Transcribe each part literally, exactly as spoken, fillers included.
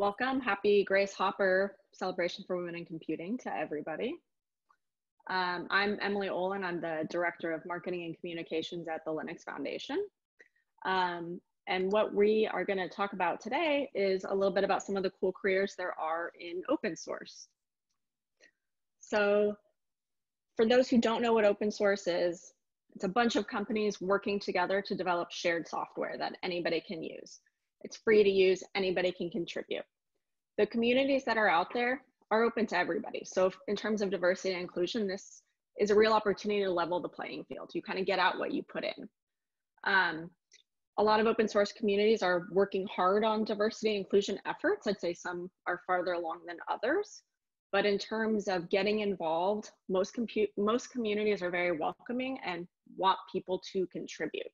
Welcome. Happy Grace Hopper Celebration for Women in Computing to everybody. Um, I'm Emily Olin. I'm the Director of Marketing and Communications at the Linux Foundation. Um, and what we are going to talk about today is a little bit about some of the cool careers there are in open source. So for those who don't know what open source is, it's a bunch of companies working together to develop shared software that anybody can use. It's free to use, anybody can contribute. The communities that are out there are open to everybody. So if, in terms of diversity and inclusion, this is a real opportunity to level the playing field. You kind of get out what you put in. Um, a lot of open source communities are working hard on diversity and inclusion efforts. I'd say some are farther along than others, but in terms of getting involved, most, most communities are very welcoming and want people to contribute.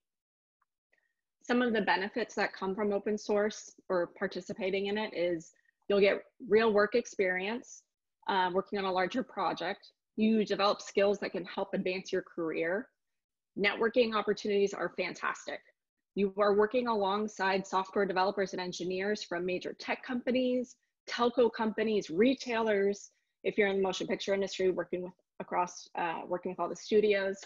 Some of the benefits that come from open source or participating in it is you'll get real work experience uh, working on a larger project. You develop skills that can help advance your career. Networking opportunities are fantastic. You are working alongside software developers and engineers from major tech companies, telco companies, retailers. If you're in the motion picture industry, working with across, uh, working with all the studios.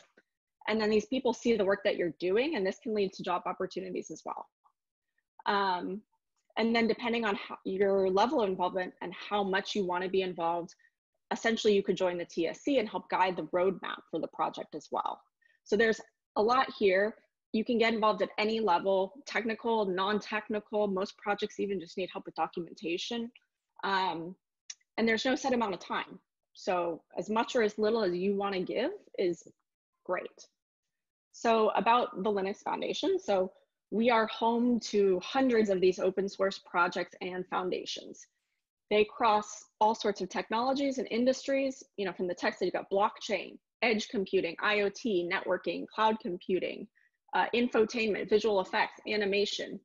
And then these people see the work that you're doing, and this can lead to job opportunities as well. Um, and then depending on how, your level of involvement and how much you want to be involved, essentially you could join the T S C and help guide the roadmap for the project as well. So there's a lot here. You can get involved at any level, technical, non-technical. Most projects even just need help with documentation. Um, and there's no set amount of time. So as much or as little as you want to give is great. So about the Linux Foundation. So we are home to hundreds of these open source projects and foundations. They cross all sorts of technologies and industries, you know, from the tech side, you've got blockchain, edge computing, IoT, networking, cloud computing, uh, infotainment, visual effects, animation.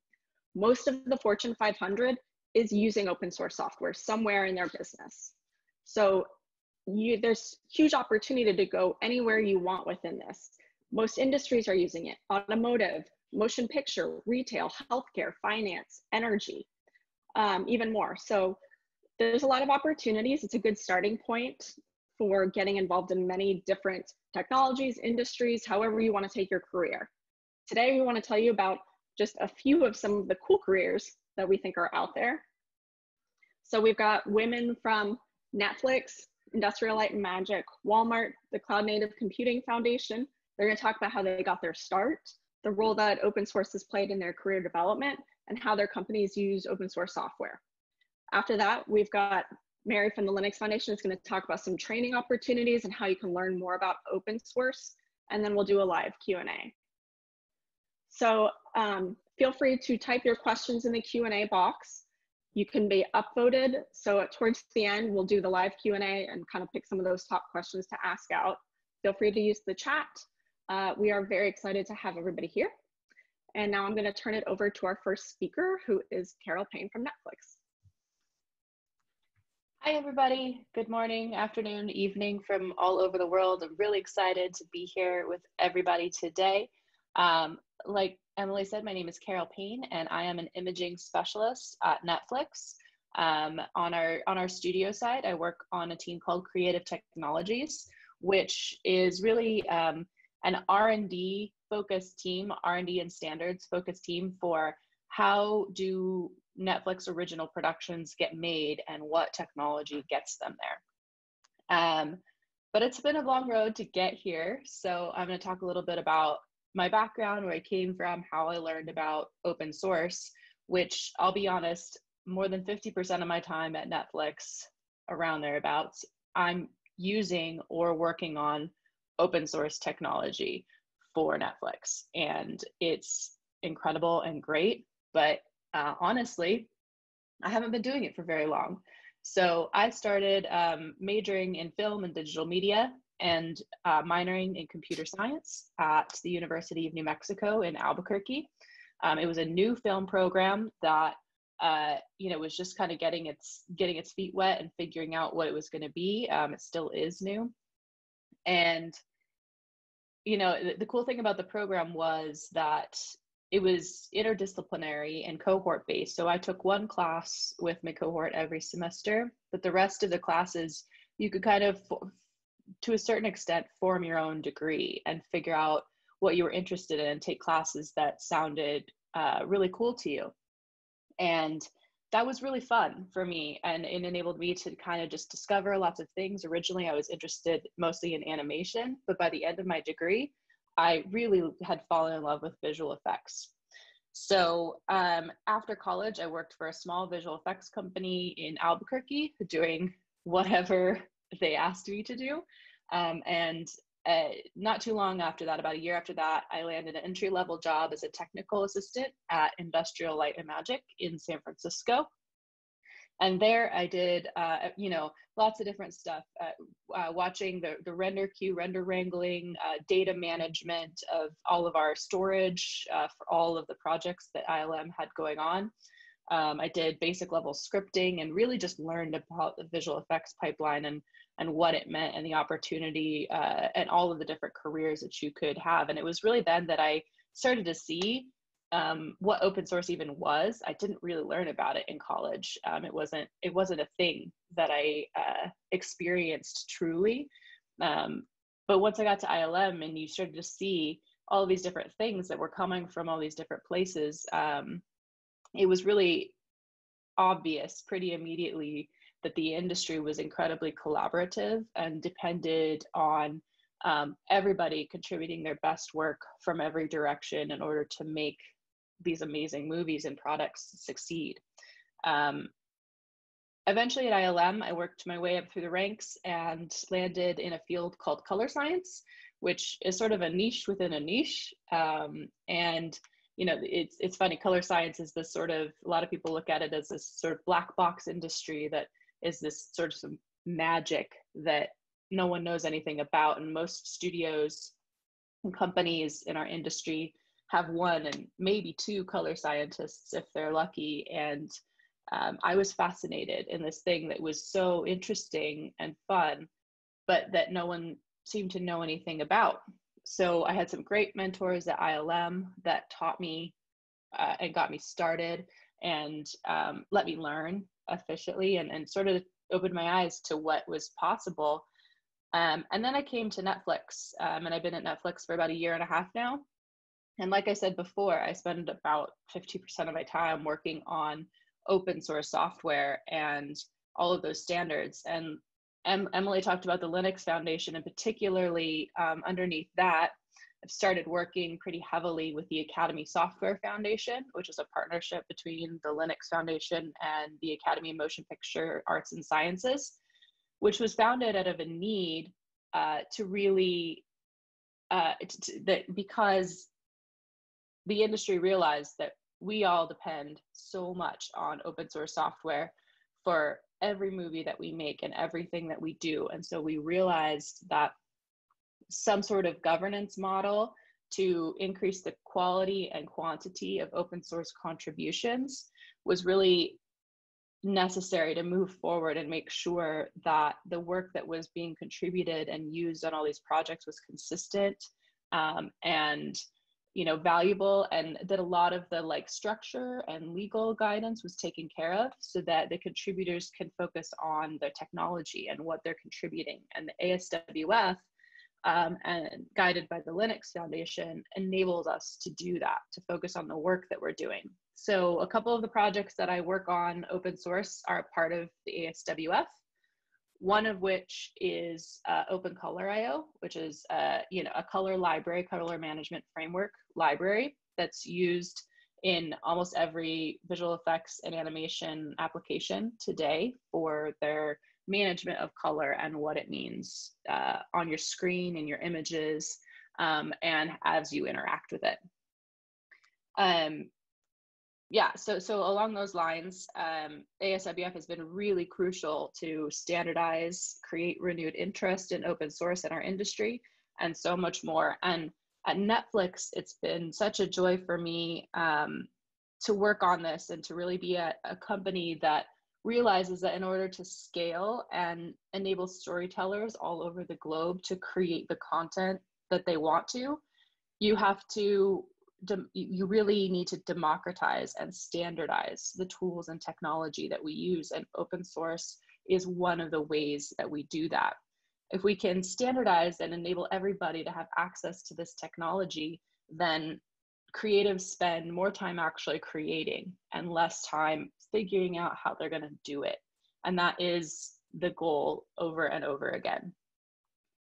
Most of the Fortune five hundred is using open source software somewhere in their business. So You, there's huge opportunity to go anywhere you want within this. Most industries are using it: automotive, motion picture, retail, healthcare, finance, energy, um, even more. So there's a lot of opportunities. It's a good starting point for getting involved in many different technologies, industries, however you want to take your career. Today, we want to tell you about just a few of some of the cool careers that we think are out there. So we've got women from Netflix, Industrial Light and Magic, Walmart, the Cloud Native Computing Foundation. They're going to talk about how they got their start, the role that open source has played in their career development, and how their companies use open source software. After that, we've got Mary from the Linux Foundation is going to talk about some training opportunities and how you can learn more about open source, and then we'll do a live Q and A. So um, feel free to type your questions in the Q and A box. You can be upvoted. So towards the end, we'll do the live Q and A and kind of pick some of those top questions to ask out. Feel free to use the chat. Uh, we are very excited to have everybody here. And now I'm going to turn it over to our first speaker, who is Carol Payne from Netflix. Hi, everybody. Good morning, afternoon, evening from all over the world. I'm really excited to be here with everybody today. Um, like Emily said, my name is Carol Payne, and I am an imaging specialist at Netflix. Um, on our on our studio side, I work on a team called Creative Technologies, which is really um, an R and D focused team, R and D and standards focused team for how do Netflix original productions get made and what technology gets them there. Um, but it's been a long road to get here, so I'm going to talk a little bit about my background, where I came from, how I learned about open source, which I'll be honest, more than fifty percent of my time at Netflix, around thereabouts, I'm using or working on open source technology for Netflix. And it's incredible and great, but uh, honestly, I haven't been doing it for very long. So I started um, majoring in film and digital media, and uh, minoring in computer science at the University of New Mexico in Albuquerque. Um, it was a new film program that uh, you know, was just kind of getting its getting its feet wet and figuring out what it was going to be. Um, it still is new, and you know, the, the cool thing about the program was that it was interdisciplinary and cohort based. So I took one class with my cohort every semester, but the rest of the classes, you could kind of, to a certain extent, form your own degree and figure out what you were interested in and take classes that sounded uh, really cool to you. And that was really fun for me, and it enabled me to kind of just discover lots of things. Originally, I was interested mostly in animation, but by the end of my degree, I really had fallen in love with visual effects. So um, after college, I worked for a small visual effects company in Albuquerque doing whatever they asked me to do. Um, and uh, not too long after that, about a year after that, I landed an entry-level job as a technical assistant at Industrial Light and Magic in San Francisco. And there I did, uh, you know, lots of different stuff, uh, uh, watching the, the render queue, render wrangling, uh, data management of all of our storage uh, for all of the projects that I L M had going on. Um, I did basic level scripting and really just learned about the visual effects pipeline and, and what it meant and the opportunity uh, and all of the different careers that you could have. And it was really then that I started to see Um, what open source even was. I didn't really learn about it in college. Um, it wasn't it wasn't a thing that I uh, experienced truly. Um, but once I got to I L M and you started to see all of these different things that were coming from all these different places, um, it was really obvious pretty immediately that the industry was incredibly collaborative and depended on um, everybody contributing their best work from every direction in order to make these amazing movies and products succeed. Um, eventually at I L M, I worked my way up through the ranks and landed in a field called color science, which is sort of a niche within a niche. Um, and, you know, it's, it's funny, color science is this sort of, a lot of people look at it as this sort of black box industry that is this sort of some magic that no one knows anything about. And most studios and companies in our industry have one and maybe two color scientists if they're lucky. And um, I was fascinated in this thing that was so interesting and fun, but that no one seemed to know anything about. So I had some great mentors at I L M that taught me uh, and got me started and um, let me learn efficiently and, and sort of opened my eyes to what was possible. Um, and then I came to Netflix, um, and I've been at Netflix for about a year and a half now. And like I said before, I spend about fifty percent of my time working on open source software and all of those standards. And em Emily talked about the Linux Foundation, and particularly um, underneath that, I've started working pretty heavily with the Academy Software Foundation, which is a partnership between the Linux Foundation and the Academy of Motion Picture Arts and Sciences, which was founded out of a need uh, to really, uh, to, that because the industry realized that we all depend so much on open source software for every movie that we make and everything that we do. And so we realized that some sort of governance model to increase the quality and quantity of open source contributions was really necessary to move forward and make sure that the work that was being contributed and used on all these projects was consistent um, and you know valuable, and that a lot of the like structure and legal guidance was taken care of so that the contributors can focus on the technology and what they're contributing. And the A S W F um, and guided by the Linux Foundation enables us to do that, to focus on the work that we're doing. So a couple of the projects that I work on open source are part of the A S W F, one of which is uh, OpenColorIO, which is uh, you know, a color library, color management framework library that's used in almost every visual effects and animation application today for their management of color and what it means uh, on your screen, in your images, um, and as you interact with it. Um, Yeah, so, so along those lines, um, A S W F has been really crucial to standardize, create renewed interest in open source in our industry, and so much more. And at Netflix, it's been such a joy for me um, to work on this and to really be a, a company that realizes that in order to scale and enable storytellers all over the globe to create the content that they want to, you have to you really need to democratize and standardize the tools and technology that we use, and open source is one of the ways that we do that. If we can standardize and enable everybody to have access to this technology, then creatives spend more time actually creating and less time figuring out how they're going to do it. And that is the goal over and over again.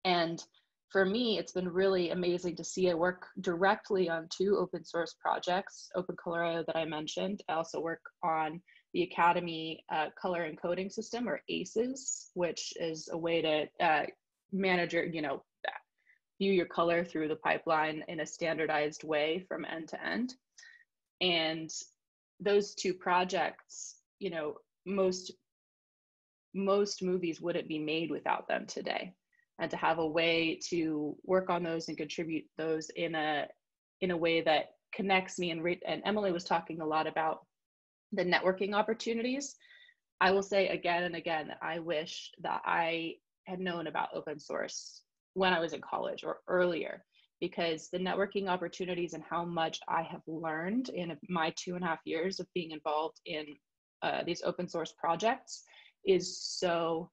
And for me, it's been really amazing to see I work directly on two open source projects, OpenColorIO that I mentioned. I also work on the Academy uh, Color Encoding System, or ACES, which is a way to uh, manage your, you know, view your color through the pipeline in a standardized way from end to end. And those two projects, you know, most, most movies wouldn't be made without them today. And to have a way to work on those and contribute those in a in a way that connects me, and, and Emily was talking a lot about the networking opportunities. I will say again and again, I wish that I had known about open source when I was in college or earlier, because the networking opportunities and how much I have learned in my two and a half years of being involved in uh, these open source projects is so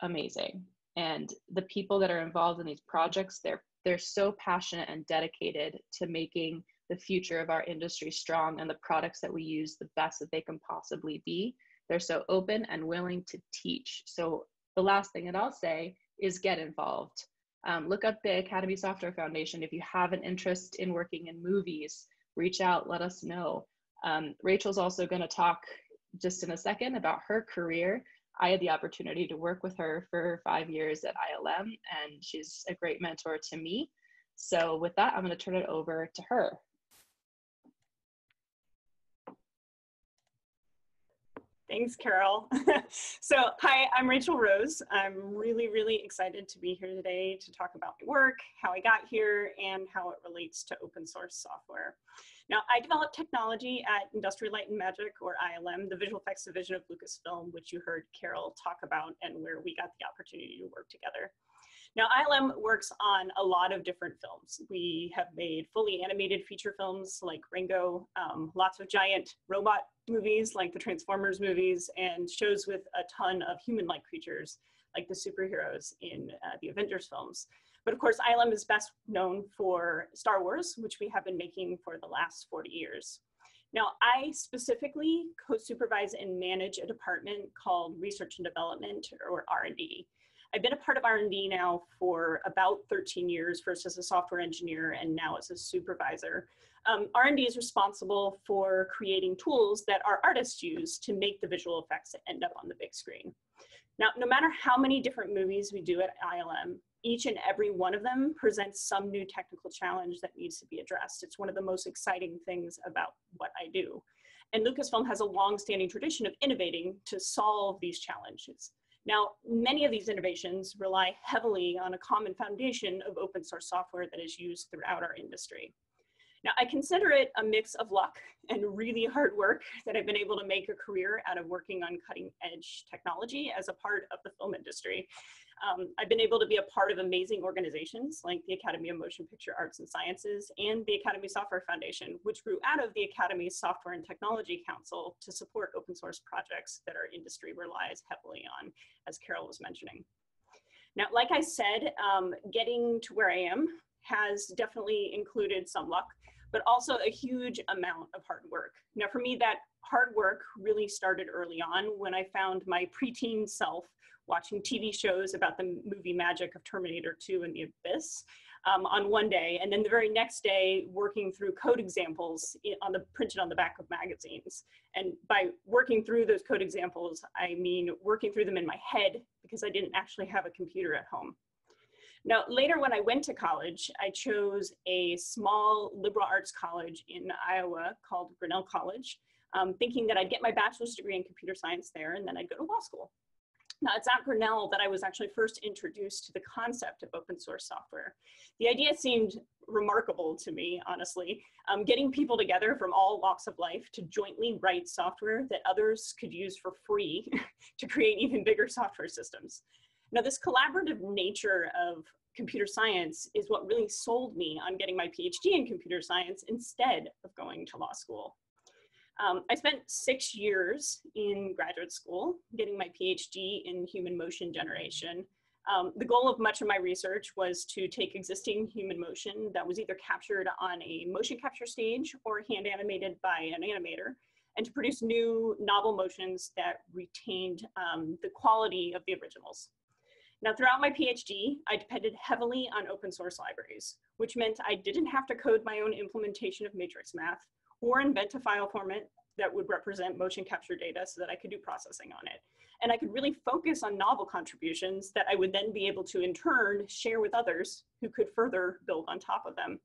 amazing. And the people that are involved in these projects, they're, they're so passionate and dedicated to making the future of our industry strong and the products that we use the best that they can possibly be. They're so open and willing to teach. So the last thing that I'll say is get involved. Um, look up the Academy Software Foundation. If you have an interest in working in movies, reach out, let us know. Um, Rachel's also gonna talk just in a second about her career. I had the opportunity to work with her for five years at I L M, and she's a great mentor to me. So with that, I'm going to turn it over to her. Thanks, Carol. So hi, I'm Rachel Rose. I'm really, really excited to be here today to talk about my work, how I got here, and how it relates to open source software. Now, I developed technology at Industrial Light and Magic, or I L M, the visual effects division of Lucasfilm, which you heard Carol talk about and where we got the opportunity to work together. Now, I L M works on a lot of different films. We have made fully animated feature films like Rango, um, lots of giant robot movies like the Transformers movies, and shows with a ton of human-like creatures like the superheroes in uh, the Avengers films. But of course, I L M is best known for Star Wars, which we have been making for the last forty years. Now, I specifically co-supervise and manage a department called Research and Development, or R and D. I've been a part of R and D now for about thirteen years, first as a software engineer and now as a supervisor. Um, R and D is responsible for creating tools that our artists use to make the visual effects that end up on the big screen. Now, no matter how many different movies we do at I L M, each and every one of them presents some new technical challenge that needs to be addressed. It's one of the most exciting things about what I do. And Lucasfilm has a long-standing tradition of innovating to solve these challenges. Now, many of these innovations rely heavily on a common foundation of open source software that is used throughout our industry. Now, I consider it a mix of luck and really hard work that I've been able to make a career out of working on cutting edge technology as a part of the film industry. Um, I've been able to be a part of amazing organizations like the Academy of Motion Picture Arts and Sciences and the Academy Software Foundation, which grew out of the Academy's Software and Technology Council to support open source projects that our industry relies heavily on, as Carol was mentioning. Now, like I said, um, getting to where I am has definitely included some luck, but also a huge amount of hard work. Now, for me, that hard work really started early on when I found my preteen self watching T V shows about the movie magic of Terminator two and The Abyss um, on one day, and then the very next day working through code examples on the, printed on the back of magazines. And by working through those code examples, I mean working through them in my head because I didn't actually have a computer at home. Now, later when I went to college, I chose a small liberal arts college in Iowa called Grinnell College, um, thinking that I'd get my bachelor's degree in computer science there and then I'd go to law school. Now, it's at Grinnell that I was actually first introduced to the concept of open source software. The idea seemed remarkable to me, honestly, um, getting people together from all walks of life to jointly write software that others could use for free to create even bigger software systems. Now, this collaborative nature of computer science is what really sold me on getting my PhD in computer science instead of going to law school. Um, I spent six years in graduate school getting my PhD in human motion generation. Um, the goal of much of my research was to take existing human motion that was either captured on a motion capture stage or hand animated by an animator, and to produce new novel motions that retained um, the quality of the originals. Now, throughout my PhD, I depended heavily on open source libraries, which meant I didn't have to code my own implementation of matrix math or invent a file format that would represent motion capture data so that I could do processing on it. And I could really focus on novel contributions that I would then be able to in turn share with others who could further build on top of them.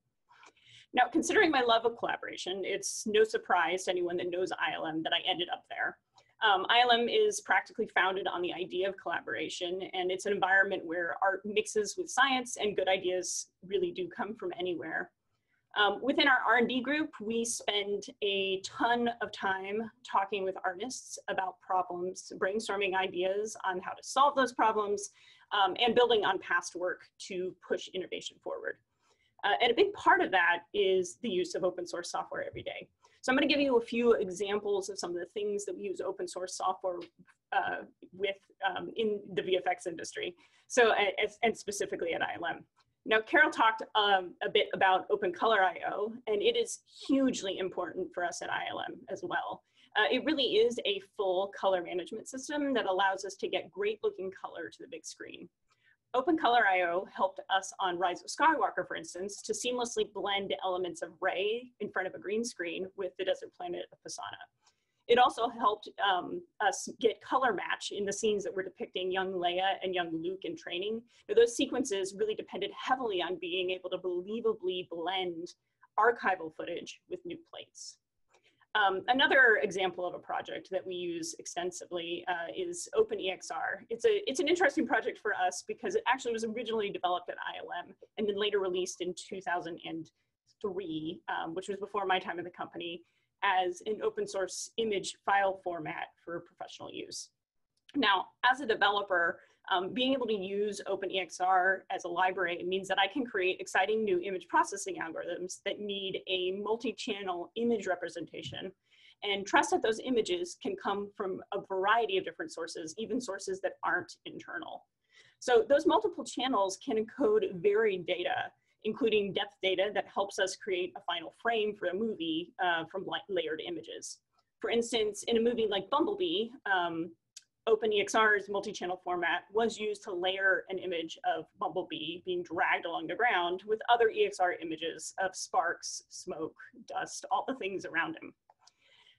Now, considering my love of collaboration, it's no surprise to anyone that knows I L M that I ended up there. Um, I L M is practically founded on the idea of collaboration, and it's an environment where art mixes with science and good ideas really do come from anywhere. Um, within our R and D group, we spend a ton of time talking with artists about problems, brainstorming ideas on how to solve those problems, um, and building on past work to push innovation forward. Uh, and a big part of that is the use of open source software every day. So I'm going to give you a few examples of some of the things that we use open source software uh, with um, in the V F X industry, so as, and specifically at I L M. Now, Carol talked um, a bit about OpenColorIO, and it is hugely important for us at I L M as well. Uh, it really is a full color management system that allows us to get great looking color to the big screen. OpenColorIO helped us on Rise of Skywalker, for instance, to seamlessly blend elements of Rey in front of a green screen with the desert planet of Pisana. It also helped um, us get color match in the scenes that were depicting young Leia and young Luke in training. Now, those sequences really depended heavily on being able to believably blend archival footage with new plates. Um, another example of a project that we use extensively uh, is OpenEXR. It's, a, it's an interesting project for us because it actually was originally developed at I L M and then later released in two thousand three, um, which was before my time at the company, as an open source image file format for professional use. Now, as a developer, um, being able to use OpenEXR as a library means that I can create exciting new image processing algorithms that need a multi-channel image representation, and trust that those images can come from a variety of different sources, even sources that aren't internal. So those multiple channels can encode varied data, including depth data that helps us create a final frame for a movie uh, from layered images. For instance, in a movie like Bumblebee, um, OpenEXR's multi-channel format was used to layer an image of Bumblebee being dragged along the ground with other E X R images of sparks, smoke, dust, all the things around him.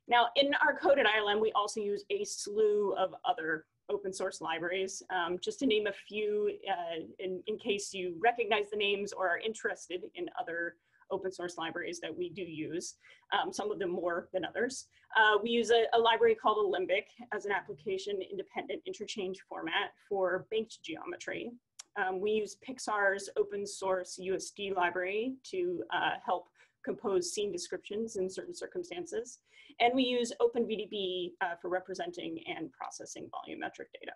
Now, in our code at I L M, we also use a slew of other open source libraries. Um, just to name a few, uh, in, in case you recognize the names or are interested in other open source libraries that we do use, um, some of them more than others. Uh, we use a, a library called Alembic as an application independent interchange format for banked geometry. Um, we use Pixar's open source U S D library to uh, help compose scene descriptions in certain circumstances. And we use OpenVDB uh, for representing and processing volumetric data.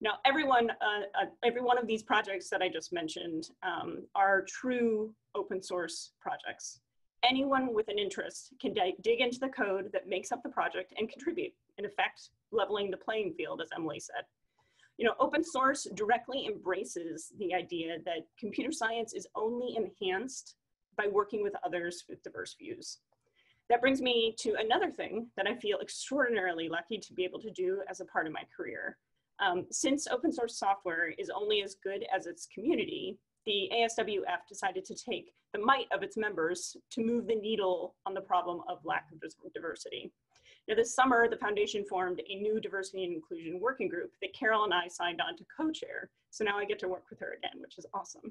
Now, everyone, uh, uh, every one of these projects that I just mentioned um, are true open source projects. Anyone with an interest can dig into the code that makes up the project and contribute, in effect, leveling the playing field, as Emily said. You know, open source directly embraces the idea that computer science is only enhanced by working with others with diverse views. That brings me to another thing that I feel extraordinarily lucky to be able to do as a part of my career. Um, since open source software is only as good as its community, the A S W F decided to take the might of its members to move the needle on the problem of lack of diversity. Now, this summer, the foundation formed a new diversity and inclusion working group that Carol and I signed on to co-chair. So now I get to work with her again, which is awesome.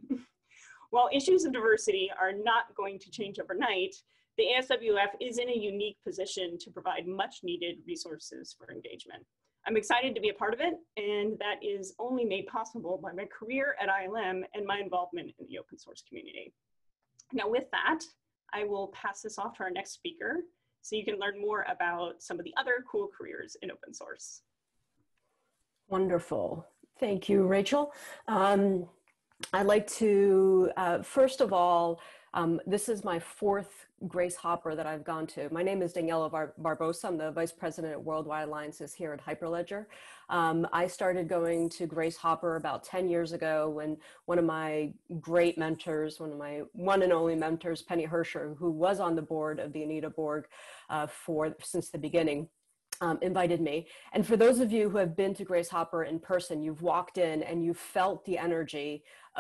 While issues of diversity are not going to change overnight, the A S W F is in a unique position to provide much needed resources for engagement. I'm excited to be a part of it, and that is only made possible by my career at I L M and my involvement in the open source community. Now, with that, I will pass this off to our next speaker so you can learn more about some of the other cool careers in open source. Wonderful. Thank you, Rachel. Um, I'd like to, uh, first of all, um, this is my fourth Grace Hopper that I've gone to. My name is Daniela Bar Barbosa. I'm the Vice President at Worldwide Alliances here at Hyperledger. Um, I started going to Grace Hopper about ten years ago when one of my great mentors, one of my one and only mentors, Penny Herscher, who was on the board of the Anita Borg uh, for since the beginning, Um, invited me. And for those of you who have been to Grace Hopper in person, you've walked in and you felt the energy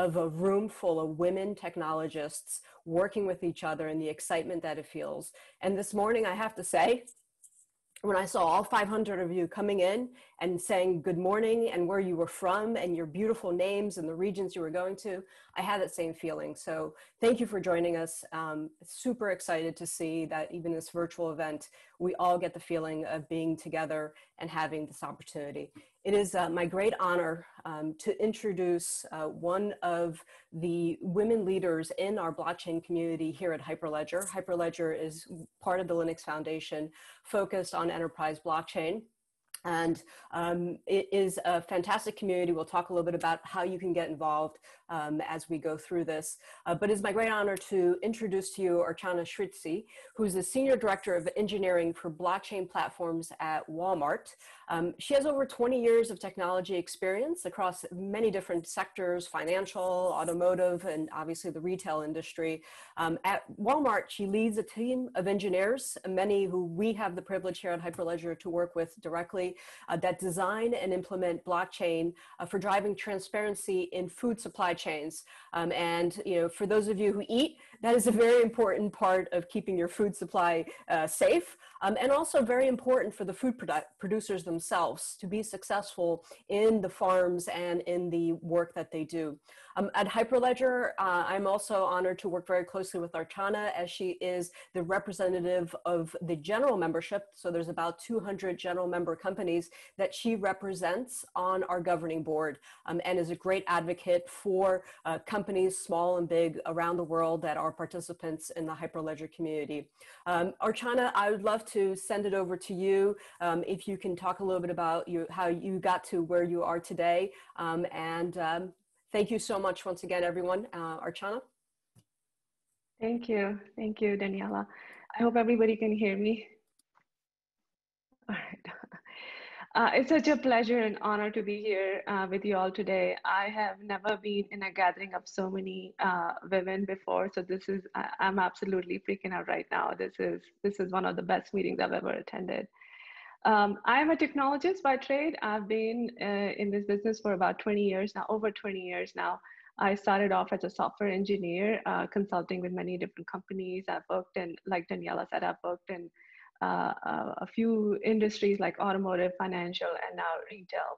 of a room full of women technologists working with each other and the excitement that it feels. And this morning, I have to say, when I saw all five hundred of you coming in and saying good morning and where you were from and your beautiful names and the regions you were going to, I had that same feeling. So thank you for joining us. Um, super excited to see that even this virtual event, we all get the feeling of being together and having this opportunity. It is uh, my great honor um, to introduce uh, one of the women leaders in our blockchain community here at Hyperledger. Hyperledger is part of the Linux Foundation focused on enterprise blockchain. And um, it is a fantastic community. We'll talk a little bit about how you can get involved um, as we go through this. Uh, but it's my great honor to introduce to you Archana Shritzi, who's the Senior Director of Engineering for Blockchain Platforms at Walmart. Um, she has over twenty years of technology experience across many different sectors, financial, automotive, and obviously the retail industry. Um, at Walmart, she leads a team of engineers, many who we have the privilege here at Hyperledger to work with directly, Uh, that design and implement blockchain uh, for driving transparency in food supply chains. Um, and you know, for those of you who eat, that is a very important part of keeping your food supply uh, safe, um, and also very important for the food produ producers themselves to be successful in the farms and in the work that they do. Um, at Hyperledger, uh, I'm also honored to work very closely with Archana, as she is the representative of the general membership. So there's about two hundred general member companies Companies that she represents on our governing board, um, and is a great advocate for uh, companies small and big around the world that are participants in the Hyperledger community. Um, Archana, I would love to send it over to you um, if you can talk a little bit about you, how you got to where you are today. Um, and um, thank you so much once again, everyone. Uh, Archana? Thank you. Thank you, Daniela. I hope everybody can hear me. All right. Uh, it's such a pleasure and honor to be here uh, with you all today. I have never been in a gathering of so many uh, women before, so this is, I, I'm absolutely freaking out right now. This is, this is one of the best meetings I've ever attended. Um, I'm a technologist by trade. I've been uh, in this business for about twenty years now, over twenty years now. I started off as a software engineer, uh, consulting with many different companies. I've worked in, like Daniela said, I've worked in Uh, a few industries like automotive, financial, and now retail.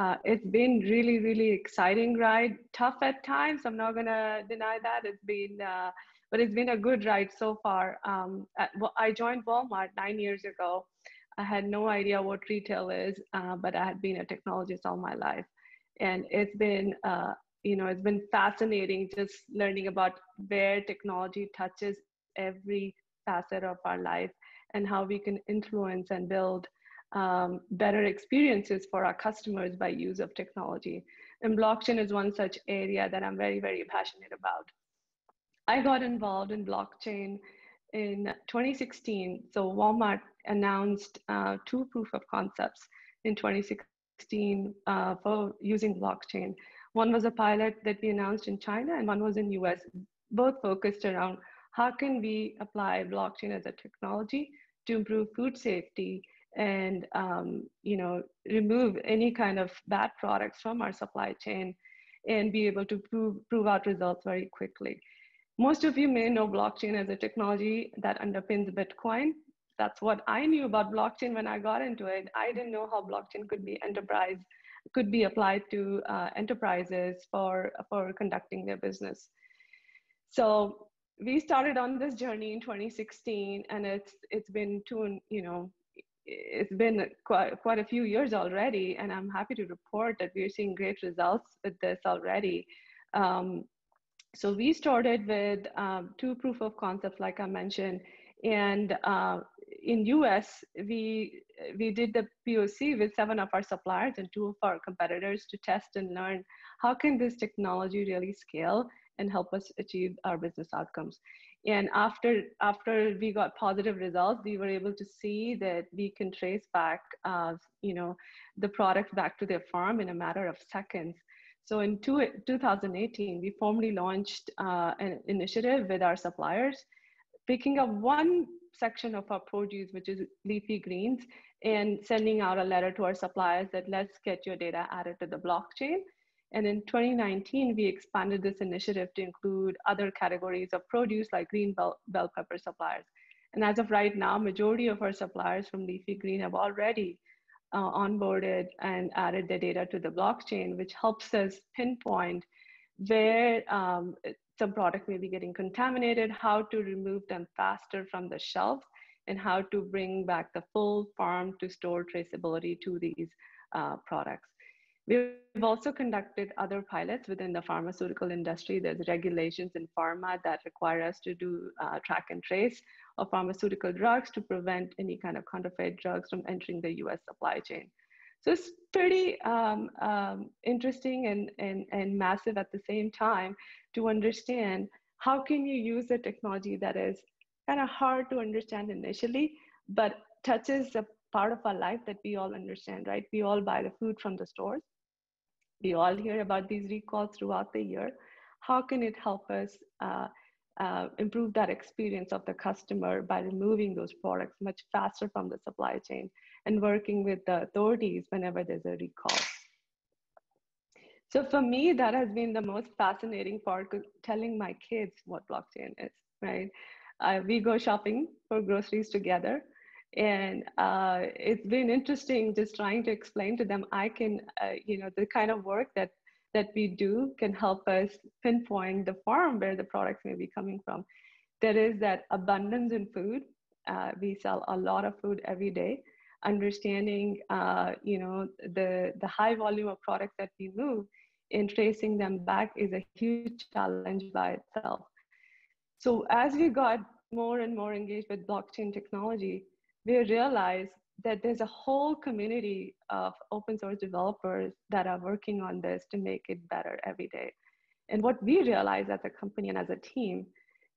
Uh, it's been really, really exciting ride. Tough at times, I'm not gonna deny that. It's been, uh, but it's been a good ride so far. Um, at, well, I joined Walmart nine years ago. I had no idea what retail is, uh, but I had been a technologist all my life. And it's been, uh, you know, it's been fascinating just learning about where technology touches every facet of our life, and how we can influence and build um, better experiences for our customers by use of technology. And blockchain is one such area that I'm very, very passionate about. I got involved in blockchain in twenty sixteen. So Walmart announced uh, two proof of concepts in twenty sixteen uh, for using blockchain. One was a pilot that we announced in China, and one was in U S, both focused around how can we apply blockchain as a technology to improve food safety and um, you know, remove any kind of bad products from our supply chain and be able to prove, prove out results very quickly. Most of you may know blockchain as a technology that underpins Bitcoin. That's what I knew about blockchain when I got into it. I didn't know how blockchain could be enterprise, could be applied to uh, enterprises for, for conducting their business. So we started on this journey in twenty sixteen, and it's it's been two, you know, it's been quite quite a few years already, and I'm happy to report that we're seeing great results with this already. Um, so we started with um, two proof of concepts, like I mentioned, and uh, in U S we we did the P O C with seven of our suppliers and two of our competitors to test and learn how can this technology really scale and help us achieve our business outcomes. And after, after we got positive results, we were able to see that we can trace back, uh, you know, the product back to their farm in a matter of seconds. So in two, twenty eighteen, we formally launched uh, an initiative with our suppliers, picking up one section of our produce, which is leafy greens, and sending out a letter to our suppliers that let's get your data added to the blockchain. And in twenty nineteen, we expanded this initiative to include other categories of produce like green bell, bell pepper suppliers. And as of right now, majority of our suppliers from leafy green have already uh, onboarded and added their data to the blockchain, which helps us pinpoint where um, some product may be getting contaminated, how to remove them faster from the shelf, and how to bring back the full farm to store traceability to these uh, products. We've also conducted other pilots within the pharmaceutical industry. There's regulations in pharma that require us to do uh, track and trace of pharmaceutical drugs to prevent any kind of counterfeit drugs from entering the U S supply chain. So it's pretty um, um, interesting and, and, and massive at the same time to understand how can you use a technology that is kind of hard to understand initially, but touches a part of our life that we all understand, right? We all buy the food from the stores. We all hear about these recalls throughout the year. How can it help us uh, uh, improve that experience of the customer by removing those products much faster from the supply chain and working with the authorities whenever there's a recall? So for me, that has been the most fascinating part, telling my kids what blockchain is, right? Uh, we go shopping for groceries together. And uh, it's been interesting just trying to explain to them, I can, uh, you know, the kind of work that, that we do can help us pinpoint the farm where the products may be coming from. There is that abundance in food. Uh, we sell a lot of food every day. Understanding, uh, you know, the, the high volume of products that we move and tracing them back is a huge challenge by itself. So as we got more and more engaged with blockchain technology, we realize that there's a whole community of open source developers that are working on this to make it better every day. And what we realize as a company and as a team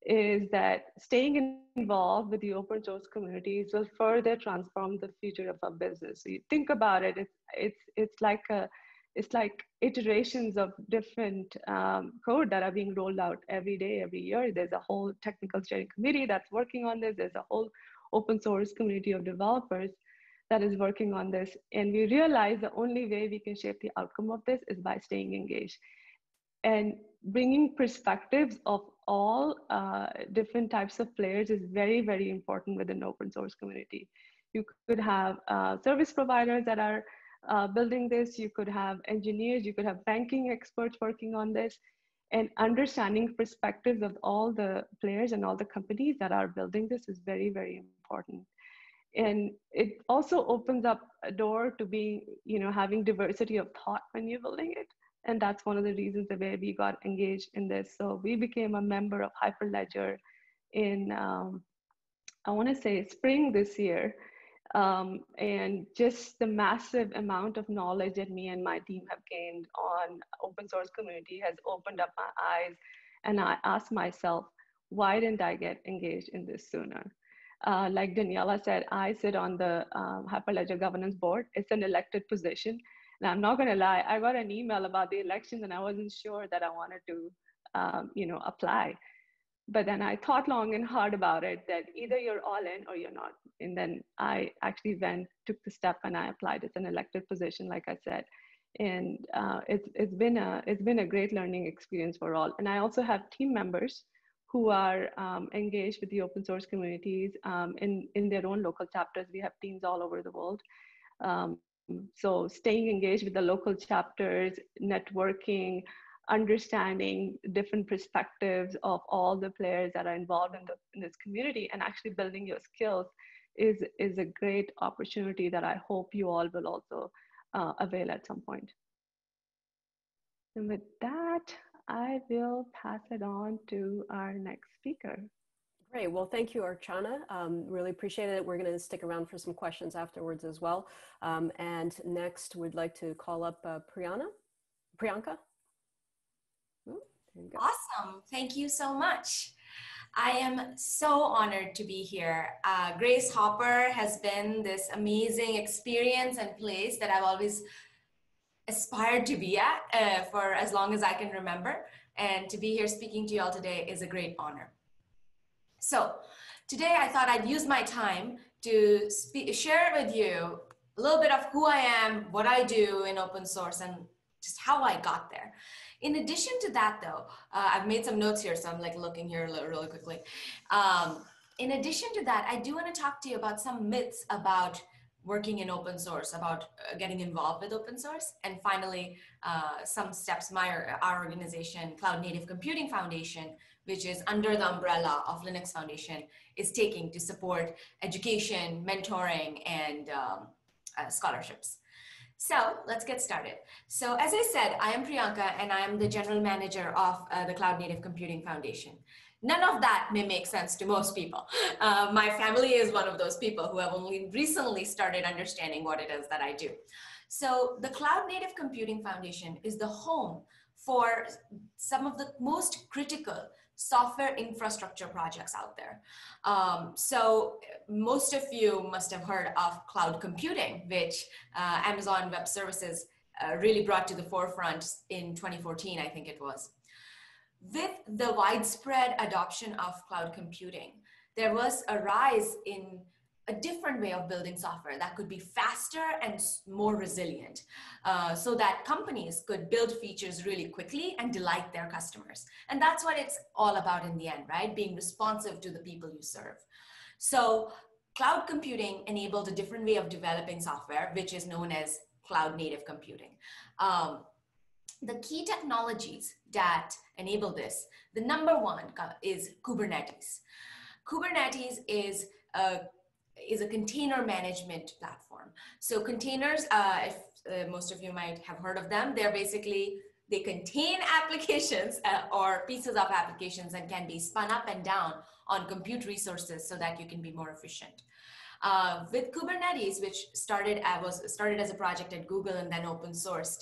is that staying involved with the open source communities will further transform the future of our business. So you think about it, it's, it's, it's, like, a, it's like iterations of different um, code that are being rolled out every day, every year. There's a whole technical steering committee that's working on this. There's a whole open source community of developers that is working on this. And we realize the only way we can shape the outcome of this is by staying engaged and bringing perspectives of all uh, different types of players is very, very important within an open source community. You could have uh, service providers that are uh, building this. You could have engineers, you could have banking experts working on this, and understanding perspectives of all the players and all the companies that are building this is very, very important. And it also opens up a door to being, you know, having diversity of thought when you're building it. And that's one of the reasons where we got engaged in this. So we became a member of Hyperledger in, um, I wanna say spring this year. Um, and just the massive amount of knowledge that me and my team have gained on open source community has opened up my eyes. And I asked myself, why didn't I get engaged in this sooner? Uh, like Daniela said, I sit on the um, Hyperledger governance board. It's an elected position. And I'm not gonna lie, I got an email about the elections and I wasn't sure that I wanted to, um, you know, apply. But then I thought long and hard about it, that either you're all in or you're not. And then I actually went, took the step and I applied. It's an elected position, like I said. And uh, it's, it's, been a, it's been a great learning experience for all. And I also have team members who are um, engaged with the open source communities um, in, in their own local chapters. We have teams all over the world. Um, so staying engaged with the local chapters, networking, understanding different perspectives of all the players that are involved in, the, in this community and actually building your skills is, is a great opportunity that I hope you all will also uh, avail at some point. And with that, I will pass it on to our next speaker. Great. Well, thank you, Archana. Um, really appreciate it. We're going to stick around for some questions afterwards as well. Um, and next, we'd like to call up uh, Priyana, Priyanka. Ooh, there you go. Awesome. Thank you so much. I am so honored to be here. Uh, Grace Hopper has been this amazing experience and place that I've always aspired to be at uh, for as long as I can remember. And to be here speaking to you all today is a great honor. So today I thought I'd use my time to speak, share with you a little bit of who I am, what I do in open source, and just how I got there. In addition to that though, uh, I've made some notes here, so I'm like looking here really quickly. Um, in addition to that, I do want to talk to you about some myths about working in open source, about getting involved with open source, and finally uh, some steps my our organization, Cloud Native Computing Foundation, which is under the umbrella of Linux Foundation, is taking to support education, mentoring, and um, uh, scholarships. So let's get started. So as I said, I am Priyanka, and I am the general manager of uh, the Cloud Native Computing Foundation. None of that may make sense to most people. Uh, my family is one of those people who have only recently started understanding what it is that I do. So the Cloud Native Computing Foundation is the home for some of the most critical software infrastructure projects out there. Um, so most of you must have heard of cloud computing, which uh, Amazon Web Services uh, really brought to the forefront in twenty fourteen, I think it was. With the widespread adoption of cloud computing, there was a rise in a different way of building software that could be faster and more resilient, uh, so that companies could build features really quickly and delight their customers. And that's what it's all about in the end, right? Being responsive to the people you serve. So cloud computing enabled a different way of developing software, which is known as cloud native computing. Um, The key technologies that enable this, the number one is Kubernetes. Kubernetes is a, is a container management platform. So containers, uh, if uh, most of you might have heard of them, they're basically, they contain applications uh, or pieces of applications and can be spun up and down on compute resources so that you can be more efficient. Uh, with Kubernetes, which started, uh, was started as a project at Google and then open sourced,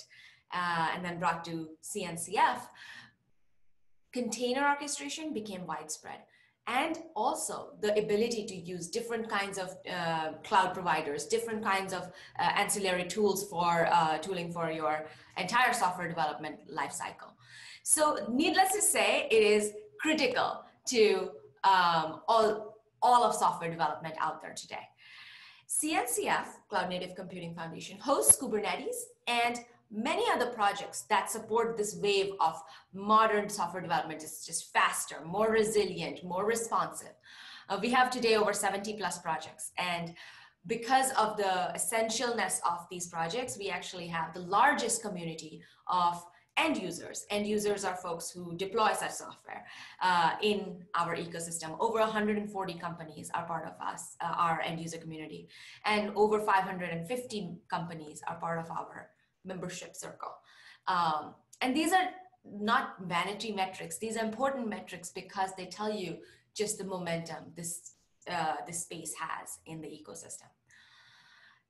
Uh, and then brought to C N C F, container orchestration became widespread. And also the ability to use different kinds of uh, cloud providers, different kinds of uh, ancillary tools for uh, tooling for your entire software development lifecycle. So needless to say, it is critical to um, all, all of software development out there today. C N C F, Cloud Native Computing Foundation, hosts Kubernetes and many other projects that support this wave of modern software development is just faster, more resilient, more responsive. Uh, we have today over seventy plus projects. And because of the essentialness of these projects, we actually have the largest community of end users. End users are folks who deploy such software uh, in our ecosystem. Over one hundred forty companies are part of us, uh, our end user community, and over five hundred fifty companies are part of our membership circle. Um, and these are not vanity metrics. These are important metrics because they tell you just the momentum this, uh, this space has in the ecosystem.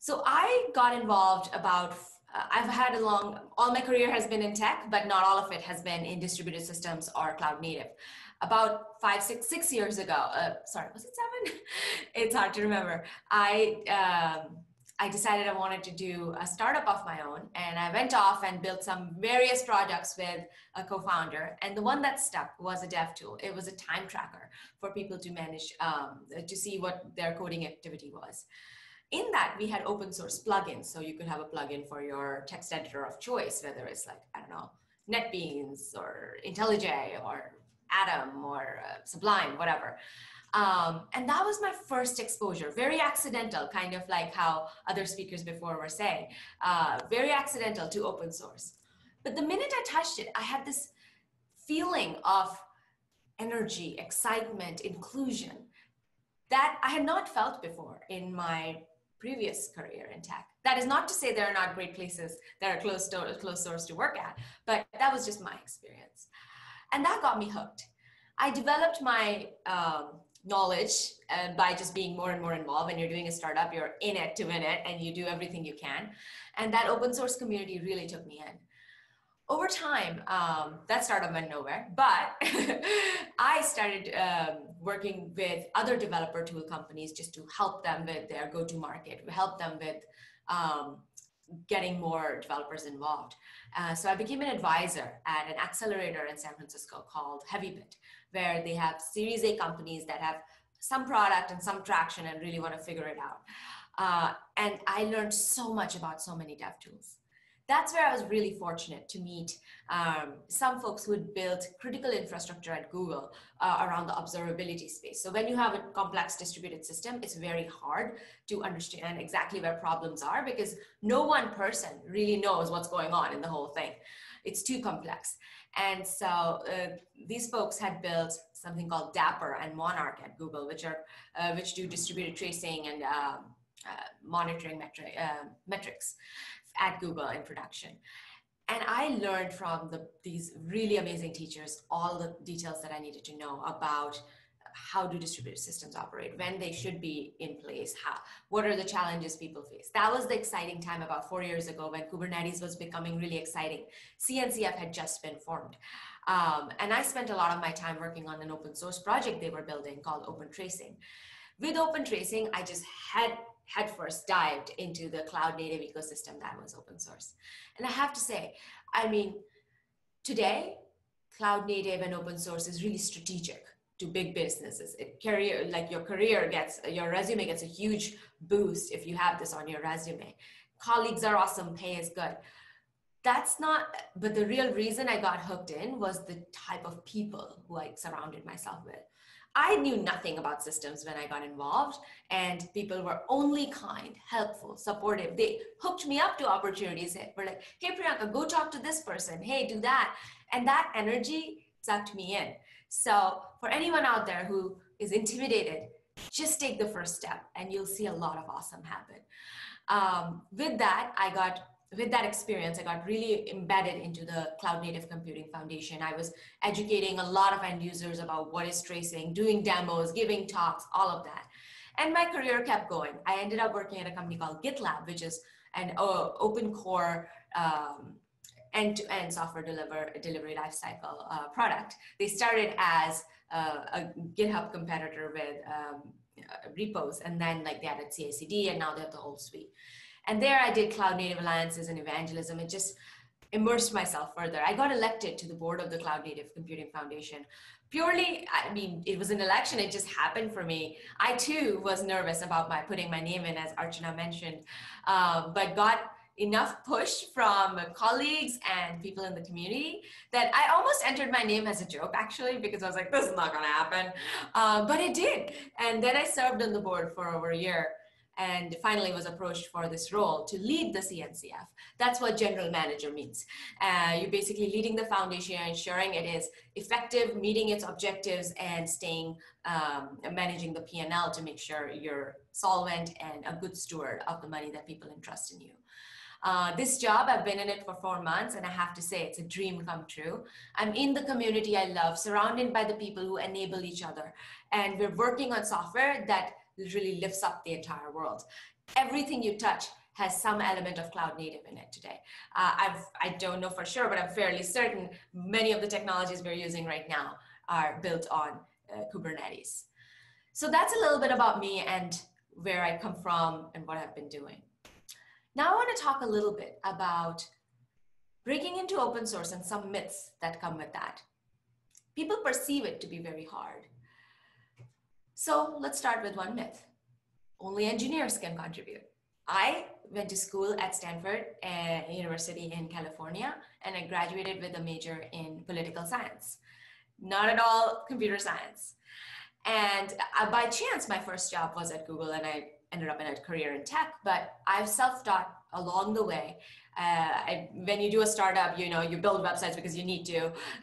So I got involved about, uh, I've had a long, all my career has been in tech, but not all of it has been in distributed systems or cloud native. About five, six, six years ago, uh, sorry, was it seven? It's hard to remember. I, um, I decided I wanted to do a startup of my own, and I went off and built some various products with a co-founder. And the one that stuck was a dev tool. It was a time tracker for people to manage, um, to see what their coding activity was. In that, we had open source plugins. So you could have a plugin for your text editor of choice, whether it's like, I don't know, NetBeans or IntelliJ or Atom or uh, Sublime, whatever. Um, and that was my first exposure, very accidental, kind of like how other speakers before were saying, uh, very accidental to open source. But the minute I touched it, I had this feeling of energy, excitement, inclusion that I had not felt before in my previous career in tech. That is not to say there are not great places that are closed, closed source to work at, but that was just my experience. And that got me hooked. I developed my um, knowledge uh, by just being more and more involved. When you're doing a startup, you're in it to win it, and you do everything you can. And that open source community really took me in. Over time, um, that startup went nowhere, but I started um, working with other developer tool companies just to help them with their go-to-market, help them with um, getting more developers involved. Uh, so I became an advisor at an accelerator in San Francisco called HeavyBit, where they have Series A companies that have some product and some traction and really want to figure it out. Uh, and I learned so much about so many dev tools. That's where I was really fortunate to meet um, some folks who had built critical infrastructure at Google uh, around the observability space. So when you have a complex distributed system, it's very hard to understand exactly where problems are because no one person really knows what's going on in the whole thing. It's too complex. And so uh, these folks had built something called Dapper and Monarch at Google, which are uh, which do distributed tracing and uh, uh, monitoring metri uh, metrics at Google in production. And I learned from the, these really amazing teachers all the details that I needed to know about how do distributed systems operate, when they should be in place, how, what are the challenges people face. That was the exciting time about four years ago when Kubernetes was becoming really exciting. C N C F had just been formed. Um, and I spent a lot of my time working on an open source project they were building called Open Tracing. With Open Tracing, I just had head first dived into the cloud native ecosystem that was open source. And I have to say, I mean, today, cloud native and open source is really strategic to big businesses. It career, like your career gets, your resume gets a huge boost if you have this on your resume. Colleagues are awesome, pay is good. That's not, but the real reason I got hooked in was the type of people who I surrounded myself with. I knew nothing about systems when I got involved, and people were only kind, helpful, supportive. They hooked me up to opportunities. They were like, hey, Priyanka, go talk to this person. Hey, do that. And that energy sucked me in. So for anyone out there who is intimidated, just take the first step and you'll see a lot of awesome happen. Um, with that, I got With that experience, I got really embedded into the Cloud Native Computing Foundation. I was educating a lot of end users about what is tracing, doing demos, giving talks, all of that. And my career kept going. I ended up working at a company called GitLab, which is an open core um, end-to-end software deliver, delivery lifecycle uh, product. They started as uh, a GitHub competitor with um, repos, and then like they added C I C D, and now they have the whole suite. And there I did Cloud Native Alliances and evangelism and just immersed myself further. I got elected to the board of the Cloud Native Computing Foundation. Purely, I mean, it was an election. It just happened for me. I too was nervous about my putting my name in, as Archana mentioned, uh, but got enough push from colleagues and people in the community that I almost entered my name as a joke, actually, because I was like, this is not going to happen. Uh, but it did. And then I served on the board for over a year, and finally was approached for this role to lead the C N C F. That's what general manager means. Uh, you're basically leading the foundation, ensuring it is effective, meeting its objectives, and staying, um, managing the P and L to make sure you're solvent and a good steward of the money that people entrust in you. Uh, this job, I've been in it for four months, and I have to say it's a dream come true. I'm in the community I love, surrounded by the people who enable each other. And we're working on software that really lifts up the entire world. Everything you touch has some element of cloud native in it today. Uh, I've, I don't know for sure, but I'm fairly certain many of the technologies we're using right now are built on uh, Kubernetes. So that's a little bit about me and where I come from and what I've been doing. Now I want to talk a little bit about breaking into open source and some myths that come with that. People perceive it to be very hard. So let's start with one myth. Only engineers can contribute. I went to school at Stanford uh, University in California, and I graduated with a major in political science. Not at all computer science. And uh, by chance, my first job was at Google, and I ended up in a career in tech, but I've self-taught along the way. Uh, I, when you do a startup, you know, you build websites because you need to,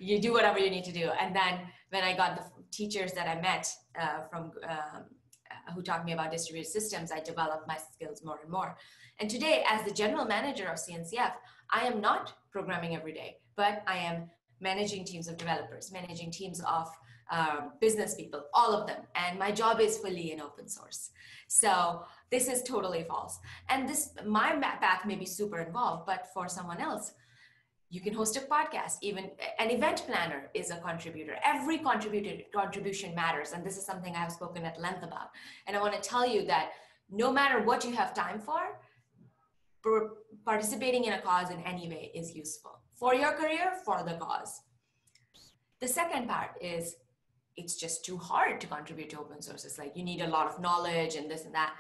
you do whatever you need to do. And then when I got the teachers that I met uh, from um, who taught me about distributed systems, I developed my skills more and more. And today, as the general manager of C N C F, I am not programming every day, but I am managing teams of developers, managing teams of uh, business people, all of them. And my job is fully in open source. So this is totally false. And this, my path may be super involved, but for someone else, you can host a podcast. Even an event planner is a contributor. Every contributed contribution matters. And this is something I've spoken at length about. And I want to tell you that no matter what you have time for, participating in a cause in any way is useful for your career, for the cause. The second part is it's just too hard to contribute to open source. It's like you need a lot of knowledge and this and that.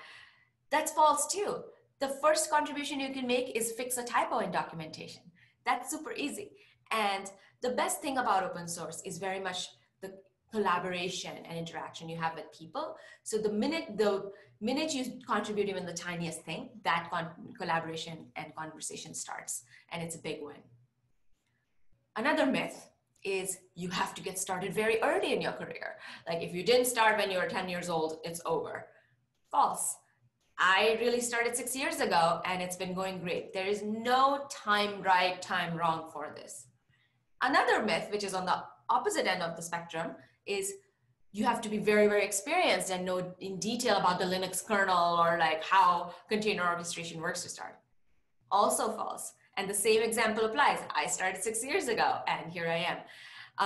That's false too. The first contribution you can make is fix a typo in documentation. That's super easy. And the best thing about open source is very much the collaboration and interaction you have with people. So the minute the minute you contribute even the tiniest thing, that con- collaboration and conversation starts, and it's a big win. Another myth is you have to get started very early in your career. Like if you didn't start when you were ten years old, it's over. False. I really started six years ago and it's been going great. There is no time right, time wrong for this. Another myth, which is on the opposite end of the spectrum, is you have to be very, very experienced and know in detail about the Linux kernel or like how container orchestration works to start. Also false. And the same example applies. I started six years ago and here I am.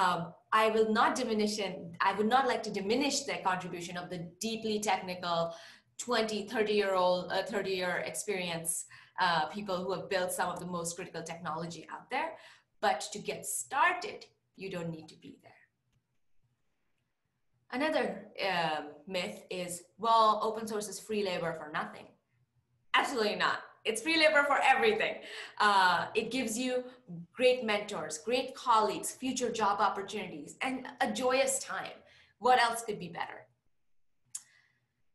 Um, I will not diminish and I would not like to diminish the contribution of the deeply technical twenty, thirty year old, uh, thirty year experience uh, people who have built some of the most critical technology out there. But to get started, you don't need to be there. Another uh, myth is, well, open source is free labor for nothing. Absolutely not. It's free labor for everything. Uh, it gives you great mentors, great colleagues, future job opportunities, and a joyous time. What else could be better?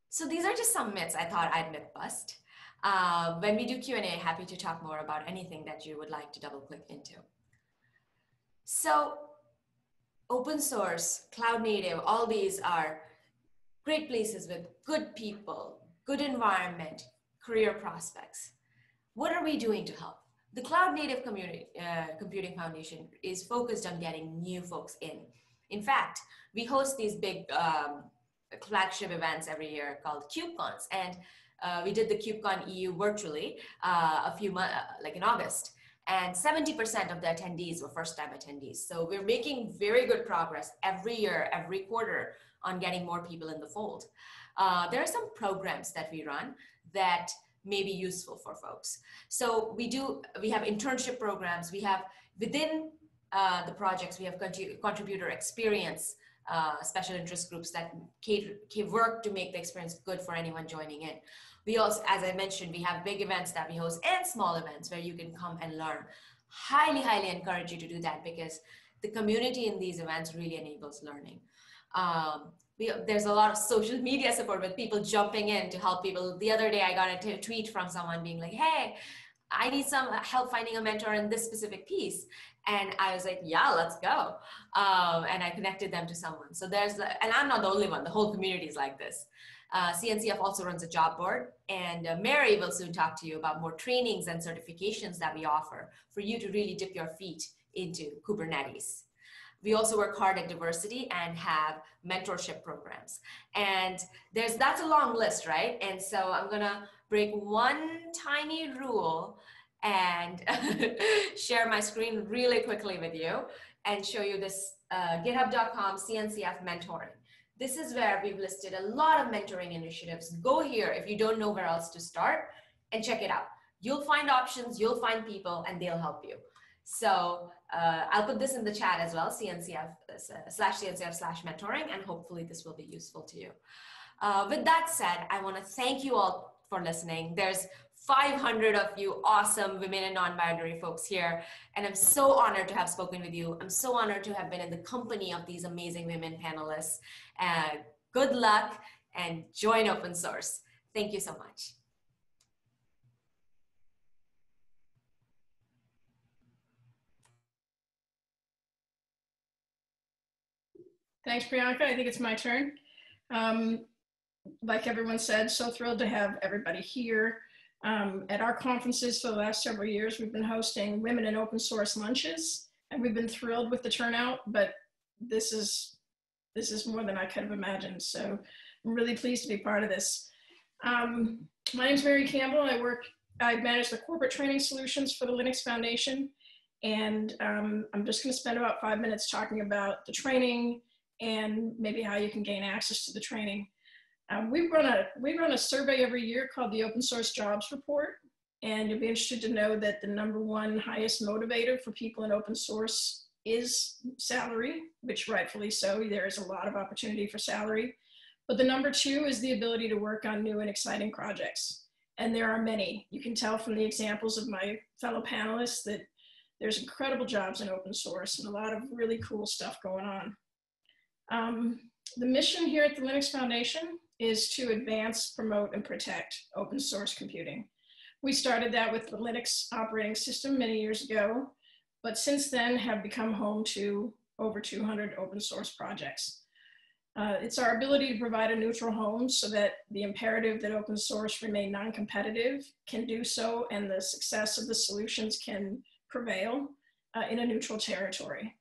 So these are just some myths I thought I'd myth bust. Uh, when we do Q and A, happy to talk more about anything that you would like to double click into. So open source, cloud native, all these are great places with good people, good environment, career prospects. What are we doing to help? The Cloud Native Community, uh, Computing Foundation is focused on getting new folks in. In fact, we host these big um, flagship events every year called CubeCons, and uh, we did the CubeCon E U virtually uh, a few months, uh, like in August, and seventy percent of the attendees were first-time attendees. So we're making very good progress every year, every quarter, on getting more people in the fold. Uh, there are some programs that we run that may be useful for folks. So we do, we have internship programs, we have within uh, the projects, we have contrib- contributor experience, uh, special interest groups that cater, work to make the experience good for anyone joining in. We also, as I mentioned, we have big events that we host and small events where you can come and learn. Highly, highly encourage you to do that because the community in these events really enables learning. Um, we, there's a lot of social media support with people jumping in to help people. The other day I got a t- tweet from someone being like, hey, I need some help finding a mentor in this specific piece. And I was like, yeah, let's go. Um, and I connected them to someone. So there's, and I'm not the only one, the whole community is like this. Uh, C N C F also runs a job board, and uh, Mary will soon talk to you about more trainings and certifications that we offer for you to really dip your feet into Kubernetes. We also work hard at diversity and have mentorship programs. And there's, that's a long list, right? And so I'm gonna break one tiny rule and share my screen really quickly with you and show you this uh, github dot com C N C F mentoring. This is where we've listed a lot of mentoring initiatives. Go here if you don't know where else to start and check it out. You'll find options, you'll find people, and they'll help you. So uh, I'll put this in the chat as well, C N C F uh, slash C N C F slash mentoring, and hopefully this will be useful to you. Uh, with that said, I want to thank you all for listening. There's five hundred of you awesome women and non-binary folks here, and I'm so honored to have spoken with you. I'm so honored to have been in the company of these amazing women panelists. Uh, good luck and join open source. Thank you so much. Thanks, Priyanka. I think it's my turn. Um, like everyone said, so thrilled to have everybody here. Um, at our conferences for the last several years, we've been hosting Women in Open Source lunches, and we've been thrilled with the turnout, but this is this is more than I could have imagined. So I'm really pleased to be part of this. Um, my name is Mary Campbell. I work, I manage the corporate training solutions for the Linux Foundation. And um, I'm just gonna spend about five minutes talking about the training and maybe how you can gain access to the training. Um, we run a, we run a survey every year called the Open Source Jobs Report. And you'll be interested to know that the number one highest motivator for people in open source is salary, which rightfully so, there is a lot of opportunity for salary. But the number two is the ability to work on new and exciting projects. And there are many. You can tell from the examples of my fellow panelists that there's incredible jobs in open source and a lot of really cool stuff going on. Um, the mission here at the Linux Foundation is to advance, promote, and protect open source computing. We started that with the Linux operating system many years ago, but since then have become home to over two hundred open source projects. Uh, it's our ability to provide a neutral home so that the imperative that open source remain non-competitive can do so, and the success of the solutions can prevail uh, in a neutral territory.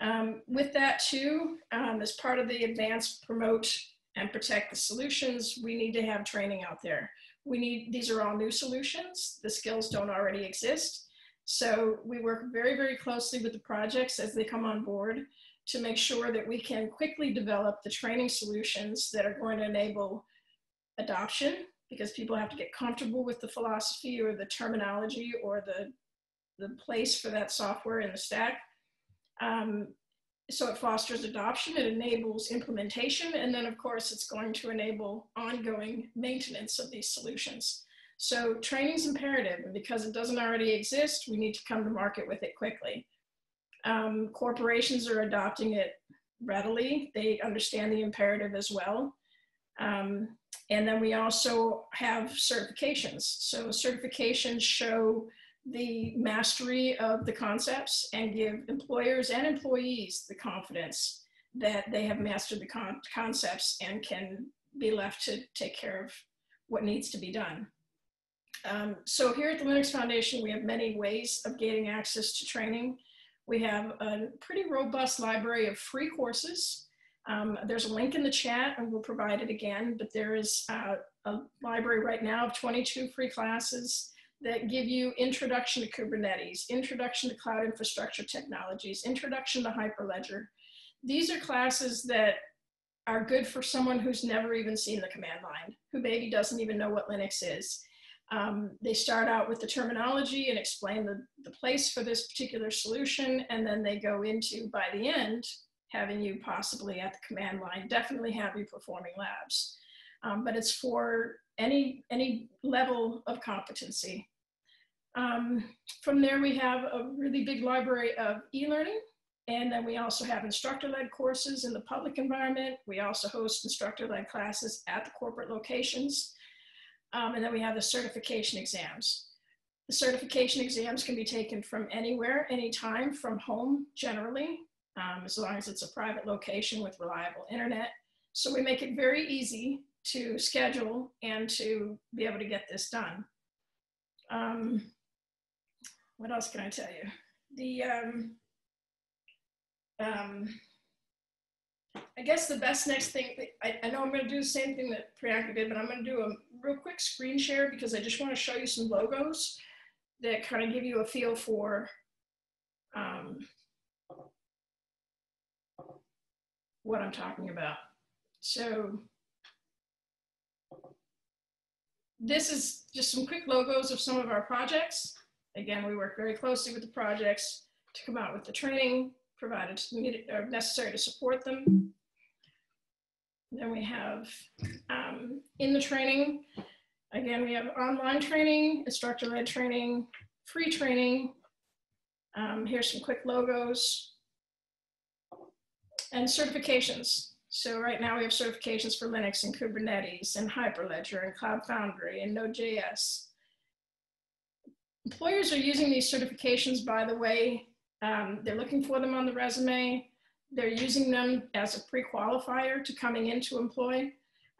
Um, with that too, um, as part of the advance, promote, and protect the solutions, we need to have training out there. We need, these are all new solutions. The skills don't already exist. So we work very, very closely with the projects as they come on board to make sure that we can quickly develop the training solutions that are going to enable adoption, because people have to get comfortable with the philosophy or the terminology or the, the place for that software in the stack. Um, so it fosters adoption, it enables implementation, and then of course it's going to enable ongoing maintenance of these solutions. So training is imperative, and because it doesn't already exist, we need to come to market with it quickly. Um, corporations are adopting it readily. They understand the imperative as well. Um, and then we also have certifications. So certifications show the mastery of the concepts and give employers and employees the confidence that they have mastered the con concepts and can be left to take care of what needs to be done. Um, so here at the Linux Foundation, we have many ways of gaining access to training. We have a pretty robust library of free courses. Um, there's a link in the chat and we'll provide it again, but there is uh, a library right now of twenty-two free classes that give you introduction to Kubernetes, introduction to cloud infrastructure technologies, introduction to Hyperledger. These are classes that are good for someone who's never even seen the command line, who maybe doesn't even know what Linux is. Um, they start out with the terminology and explain the, the place for this particular solution, and then they go into, by the end, having you possibly at the command line, definitely have you performing labs. Um, but it's for any, any level of competency. Um, from there, we have a really big library of e-learning, and then we also have instructor-led courses in the public environment. We also host instructor-led classes at the corporate locations. Um, and then we have the certification exams. The certification exams can be taken from anywhere, anytime, from home generally, um, as long as it's a private location with reliable internet. So we make it very easy to schedule and to be able to get this done. Um, what else can I tell you? The, um, um, I guess the best next thing, I, I know I'm gonna do the same thing that Priyanka did, but I'm gonna do a real quick screen share because I just wanna show you some logos that kind of give you a feel for um, what I'm talking about. So this is just some quick logos of some of our projects. Again, we work very closely with the projects to come out with the training provided or necessary to support them. Then we have um, in the training, again, we have online training, instructor-led training, free training. Um, here's some quick logos and certifications. So right now we have certifications for Linux and Kubernetes and Hyperledger and Cloud Foundry and Node.js. Employers are using these certifications, by the way. Um, they're looking for them on the resume. They're using them as a pre-qualifier to coming in to employ.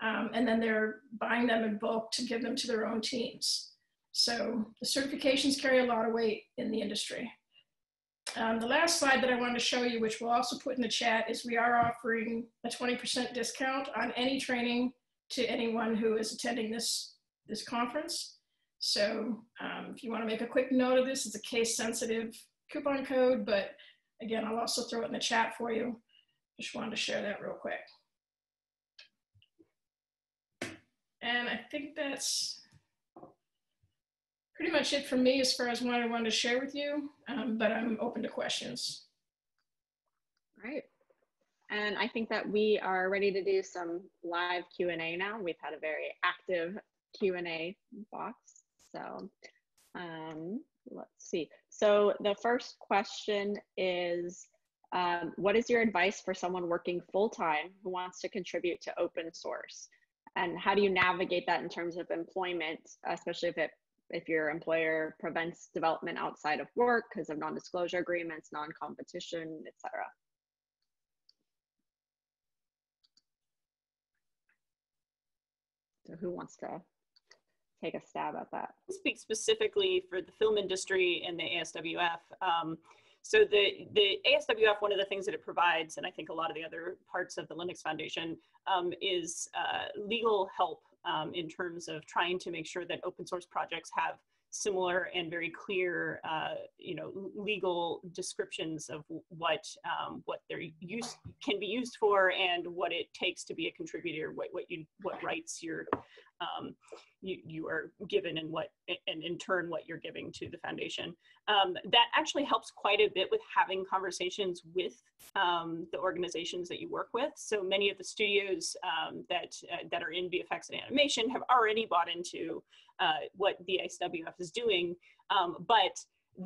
Um, and then they're buying them in bulk to give them to their own teams. So the certifications carry a lot of weight in the industry. Um, the last slide that I wanted to show you, which we'll also put in the chat, is we are offering a twenty percent discount on any training to anyone who is attending this, this conference. So um, if you want to make a quick note of this, it's a case sensitive coupon code, but again, I'll also throw it in the chat for you. Just wanted to share that real quick. And I think that's pretty much it for me as far as what I wanted to share with you, um, but I'm open to questions. All right. And I think that we are ready to do some live Q and A now. We've had a very active Q and A box. So um, let's see. So the first question is, um, what is your advice for someone working full-time who wants to contribute to open source? And how do you navigate that in terms of employment, especially if, it, if your employer prevents development outside of work because of non-disclosure agreements, non-competition, et cetera? So who wants to take a stab at that? I'll speak specifically for the film industry and the A S W F. Um, so the, the A S W F, one of the things that it provides, and I think a lot of the other parts of the Linux Foundation, um, is uh, legal help um, in terms of trying to make sure that open source projects have similar and very clear, uh, you know, legal descriptions of what um, what their use can be used for, and what it takes to be a contributor, what what you what rights you're um, you you are given, and what and in turn what you're giving to the foundation. Um, that actually helps quite a bit with having conversations with um, the organizations that you work with. So many of the studios um, that uh, that are in V F X and animation have already bought into Uh, what the A S W F is doing, um, but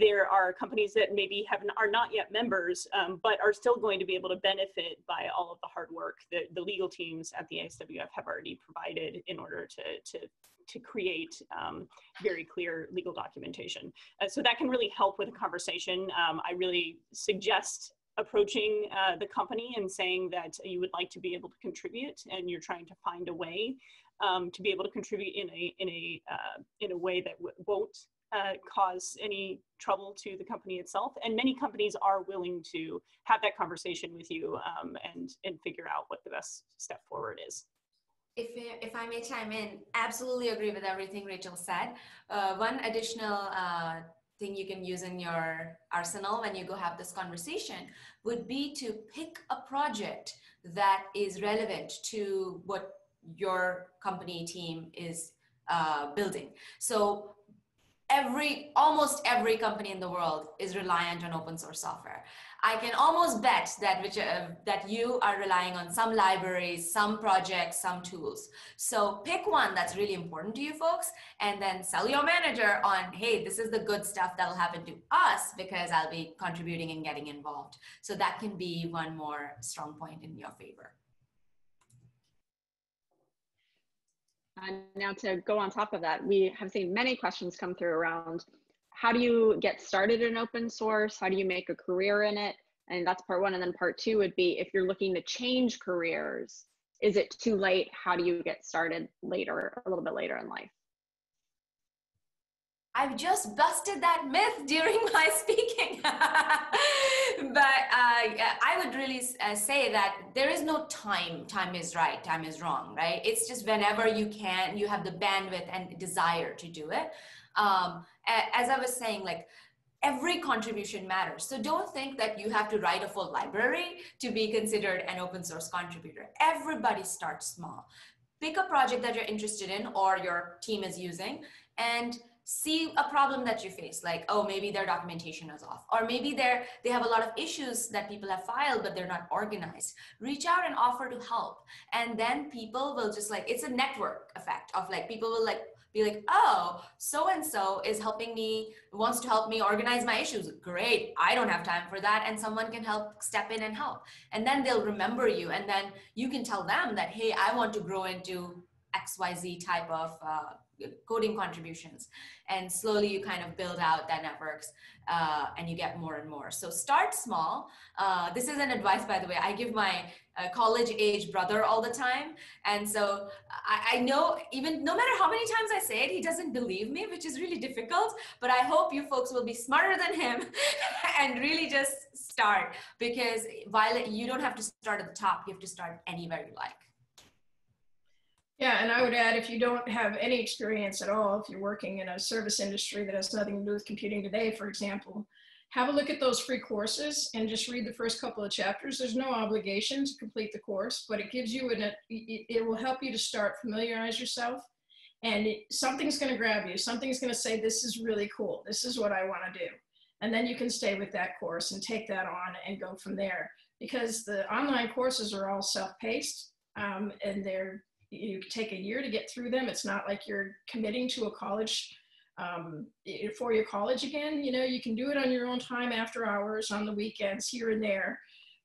there are companies that maybe have are not yet members, um, but are still going to be able to benefit by all of the hard work that the legal teams at the A S W F have already provided in order to, to, to create um, very clear legal documentation. Uh, so that can really help with a conversation. Um, I really suggest approaching uh, the company and saying that you would like to be able to contribute and you're trying to find a way Um, to be able to contribute in a in a uh, in a way that w won't uh, cause any trouble to the company itself, and many companies are willing to have that conversation with you um, and and figure out what the best step forward is. If if I may chime in, absolutely agree with everything Rachel said. Uh, one additional Uh, thing you can use in your arsenal when you go have this conversation would be to pick a project that is relevant to what your company team is uh, building. So every, almost every company in the world is reliant on open source software. I can almost bet that, which, uh, that you are relying on some libraries, some projects, some tools. So pick one that's really important to you folks, and then sell your manager on, hey, this is the good stuff that'll happen to us because I'll be contributing and getting involved. So that can be one more strong point in your favor. And now to go on top of that, we have seen many questions come through around how do you get started in open source? How do you make a career in it? And that's part one. And then part two would be if you're looking to change careers, is it too late? How do you get started later, a little bit later in life? I've just busted that myth during my speaking. But uh, I would really uh, say that there is no time. Time is right, time is wrong, right? It's just whenever you can, you have the bandwidth and desire to do it. Um, as I was saying, like, every contribution matters. So don't think that you have to write a full library to be considered an open source contributor. Everybody starts small. Pick a project that you're interested in or your team is using and see a problem that you face, like, oh, maybe their documentation is off, or maybe they're, they have a lot of issues that people have filed, but they're not organized. Reach out and offer to help. And then people will just like, it's a network effect of like, people will like, be like, oh, so-and-so is helping me, wants to help me organize my issues. Great, I don't have time for that. And someone can help step in and help. And then they'll remember you. And then you can tell them that, hey, I want to grow into X Y Z type of uh, coding contributions, and slowly you kind of build out that networks uh, and you get more and more. So start small. Uh, this is an advice, by the way, I give my uh, college age brother all the time. And so I, I know, even no matter how many times I say it, he doesn't believe me, which is really difficult, but I hope you folks will be smarter than him and really just start, because while you don't have to start at the top, you have to start anywhere you like. Yeah, and I would add, if you don't have any experience at all, if you're working in a service industry that has nothing to do with computing today, for example, have a look at those free courses and just read the first couple of chapters. There's no obligation to complete the course, but it gives you an, it, it will help you to start, familiarize yourself, and it, something's gonna grab you. Something's gonna say, this is really cool. This is what I wanna do. And then you can stay with that course and take that on and go from there, because the online courses are all self-paced, um, and they're, you take a year to get through them. It's not like you're committing to a college, um, for your college again. You know, you can do it on your own time, after hours, on the weekends, here and there,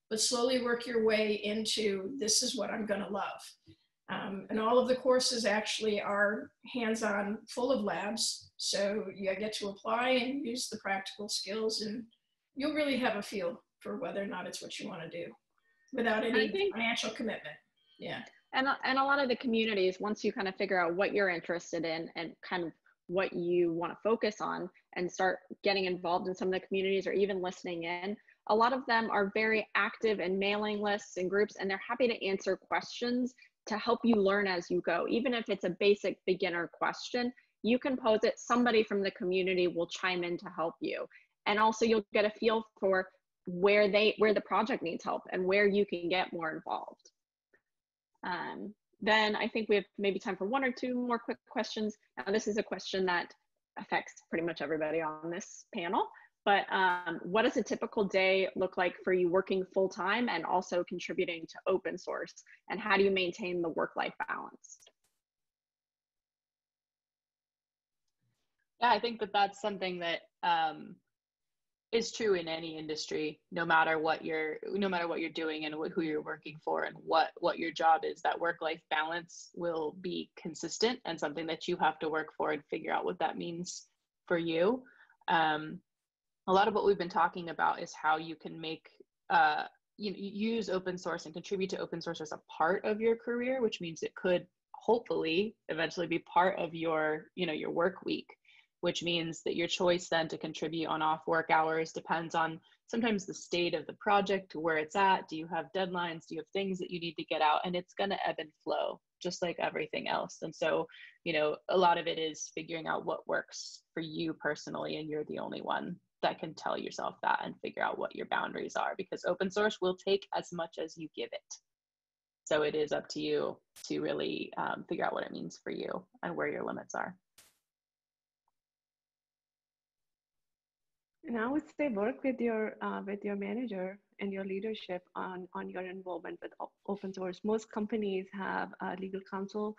but slowly work your way into, this is what I'm gonna love. Um, and all of the courses actually are hands-on, full of labs. So you get to apply and use the practical skills, and you'll really have a feel for whether or not it's what you wanna do without any financial commitment, yeah. And, and a lot of the communities, once you kind of figure out what you're interested in and kind of what you want to focus on and start getting involved in some of the communities or even listening in, a lot of them are very active in mailing lists and groups, and they're happy to answer questions to help you learn as you go. Even if it's a basic beginner question, you can pose it, somebody from the community will chime in to help you. And also you'll get a feel for where they, where the project needs help and where you can get more involved. Um, then I think we have maybe time for one or two more quick questions. Now this is a question that affects pretty much everybody on this panel, but um, what does a typical day look like for you working full time and also contributing to open source? And how do you maintain the work-life balance? Yeah, I think that that's something that um, is true in any industry, no matter what you're, no matter what you're doing and what, who you're working for and what, what your job is. That work-life balance will be consistent and something that you have to work for and figure out what that means for you. Um, a lot of what we've been talking about is how you can make, uh, you know, use open source and contribute to open source as a part of your career, which means it could hopefully eventually be part of your, you know, your work week, which means that your choice then to contribute on off work hours depends on sometimes the state of the project, where it's at. Do you have deadlines? Do you have things that you need to get out? And it's gonna ebb and flow, just like everything else. And so, you know, a lot of it is figuring out what works for you personally, and you're the only one that can tell yourself that and figure out what your boundaries are, because open source will take as much as you give it. So it is up to you to really um, figure out what it means for you and where your limits are. And I would say work with your uh, with your manager and your leadership on on your involvement with open source. Most companies have a legal counsel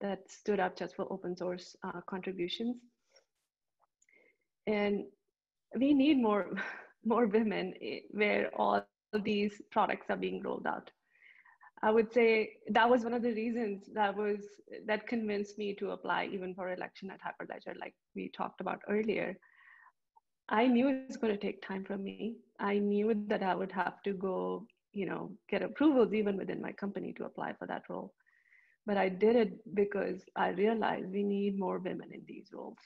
that stood up just for open source uh, contributions, and we need more more women where all of these products are being rolled out. I would say that was one of the reasons that was that convinced me to apply even for election at Hyperledger, like we talked about earlier. I knew it was going to take time from me. I knew that I would have to go, you know, get approvals even within my company to apply for that role. But I did it because I realized we need more women in these roles.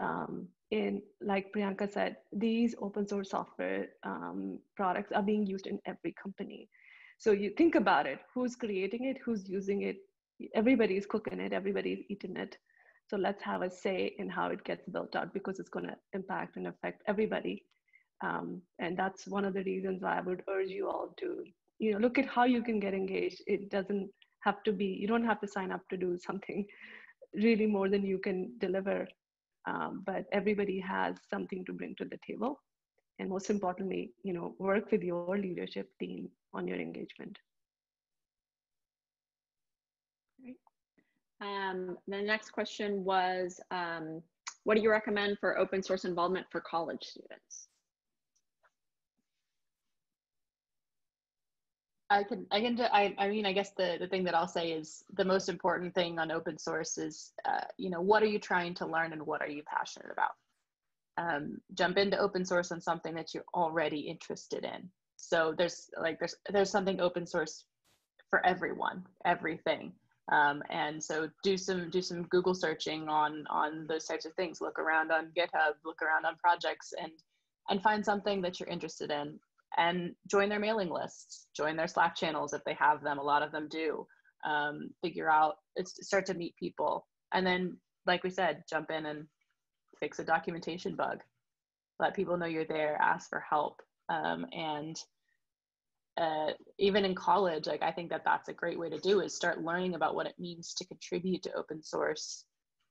Um, and like Priyanka said, these open source software um, products are being used in every company. So you think about it, who's creating it, who's using it, everybody's cooking it, everybody's eating it. So let's have a say in how it gets built out, because it's going to impact and affect everybody. Um, and that's one of the reasons why I would urge you all to, you know, look at how you can get engaged. It doesn't have to be, you don't have to sign up to do something really more than you can deliver. Um, but everybody has something to bring to the table. And most importantly, you know, work with your leadership team on your engagement. Um, the next question was, um, what do you recommend for open source involvement for college students? I can, I can, I, I mean, I guess the, the thing that I'll say is the most important thing on open source is, uh, you know, what are you trying to learn and what are you passionate about? Um, jump into open source on something that you're already interested in. So there's like, there's, there's something open source for everyone, everything. Um, and so do some, do some Google searching on, on those types of things, look around on GitHub, look around on projects and, and find something that you're interested in. And join their mailing lists, join their Slack channels if they have them, a lot of them do. Um, figure out, it's, start to meet people. And then, like we said, jump in and fix a documentation bug. Let people know you're there, ask for help. Um, and uh, even in college, like I think that that's a great way to do is start learning about what it means to contribute to open source.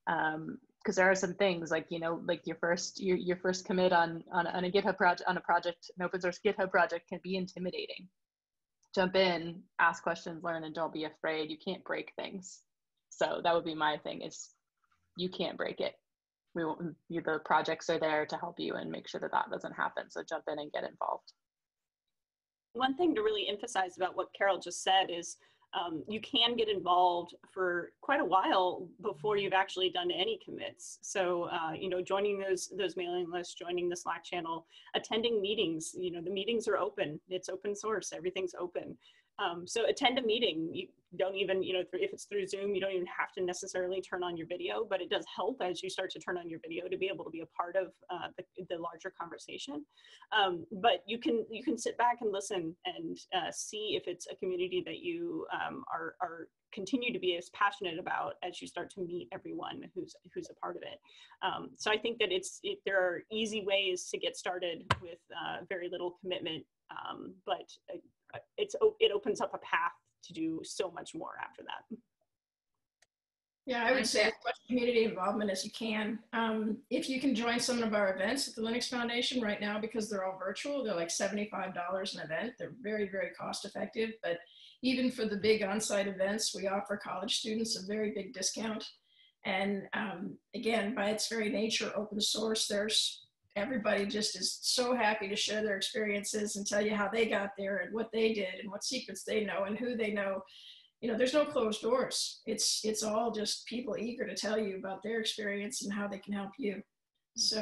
Um, Because there are some things like, you know, like your first your, your first commit on, on, on a GitHub project, on a project, an open source GitHub project can be intimidating. Jump in, ask questions, learn, and don't be afraid. You can't break things. So that would be my thing is you can't break it. We won't, you, the projects are there to help you and make sure that that doesn't happen. So jump in and get involved. One thing to really emphasize about what Carol just said is Um, you can get involved for quite a while before you've actually done any commits. So, uh, you know, joining those those mailing lists, joining the Slack channel, attending meetings. You know, the meetings are open. It's open source. Everything's open. Um, so attend a meeting. You don't even, you know, if it's through Zoom, you don't even have to necessarily turn on your video, but it does help as you start to turn on your video to be able to be a part of uh, the, the larger conversation. Um, but you can you can sit back and listen and uh, see if it's a community that you um, are, are continue to be as passionate about as you start to meet everyone who's who's a part of it. Um, so I think that it's it, there are easy ways to get started with uh, very little commitment, um, but. Uh, It's, it opens up a path to do so much more after that. Yeah, I would say as much community involvement as you can. Um, if you can join some of our events at the Linux Foundation right now, because they're all virtual, they're like seventy-five dollars an event. They're very, very cost effective. But even for the big on-site events, we offer college students a very big discount. And um, again, by its very nature, open source, there's everybody just is so happy to share their experiences and tell you how they got there and what they did and what secrets they know and who they know. You know, there's no closed doors. It's, it's all just people eager to tell you about their experience and how they can help you. So.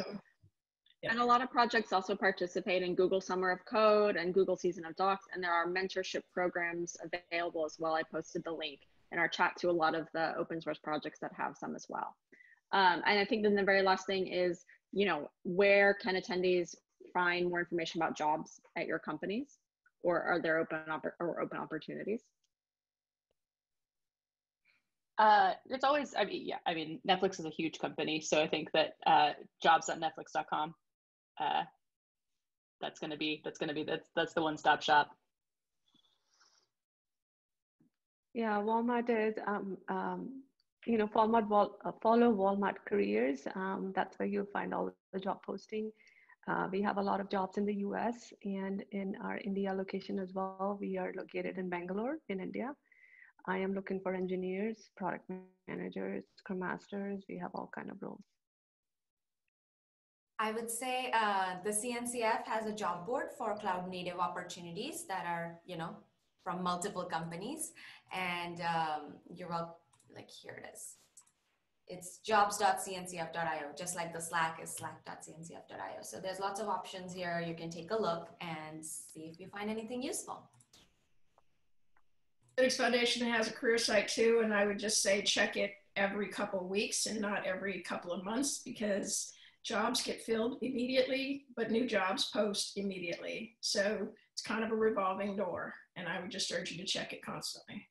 Yeah. And a lot of projects also participate in Google Summer of Code and Google Season of Docs, and there are mentorship programs available as well. I posted the link in our chat to a lot of the open source projects that have some as well. Um, and I think then the very last thing is, you know, where can attendees find more information about jobs at your companies, or are there open or open opportunities? Uh, it's always, I mean, yeah, I mean, Netflix is a huge company, so I think that uh, jobs dot netflix dot com, uh, that's going to be that's going to be that's that's the one-stop shop. Yeah, Walmart is. Um, um... You know, Walmart, follow Walmart Careers. Um, that's where you'll find all the job posting. Uh, we have a lot of jobs in the U S and in our India location as well. We are located in Bangalore in India. I am looking for engineers, product managers, Scrum Masters. We have all kind of roles. I would say uh, the C N C F has a job board for cloud native opportunities that are, you know, from multiple companies. And um, you're welcome. Like here it is. It's jobs dot C N C F dot I O, just like the Slack is slack dot C N C F dot I O. So there's lots of options here. You can take a look and see if you find anything useful. Linux Foundation has a career site too, and I would just say check it every couple of weeks and not every couple of months, because jobs get filled immediately, but new jobs post immediately. So it's kind of a revolving door, and I would just urge you to check it constantly.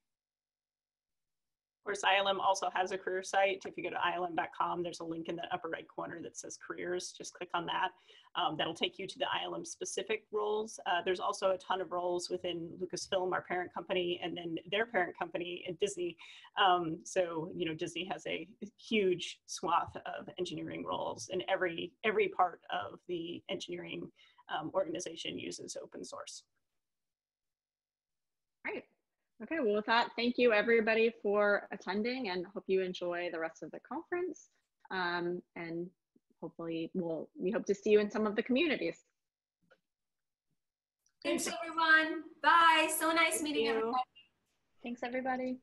Of course, I L M also has a career site. If you go to I L M dot com, there's a link in the upper right corner that says careers. Just click on that. Um, that'll take you to the I L M specific roles. Uh, there's also a ton of roles within Lucasfilm, our parent company, and then their parent company at Disney. Um, so, you know, Disney has a huge swath of engineering roles, and every, every part of the engineering um, organization uses open source. Great. Okay, well, with that, thank you everybody for attending, and hope you enjoy the rest of the conference. Um, and hopefully we'll, we hope to see you in some of the communities. Thanks, everyone. Bye. So nice Thank meeting you. everybody. Thanks, everybody.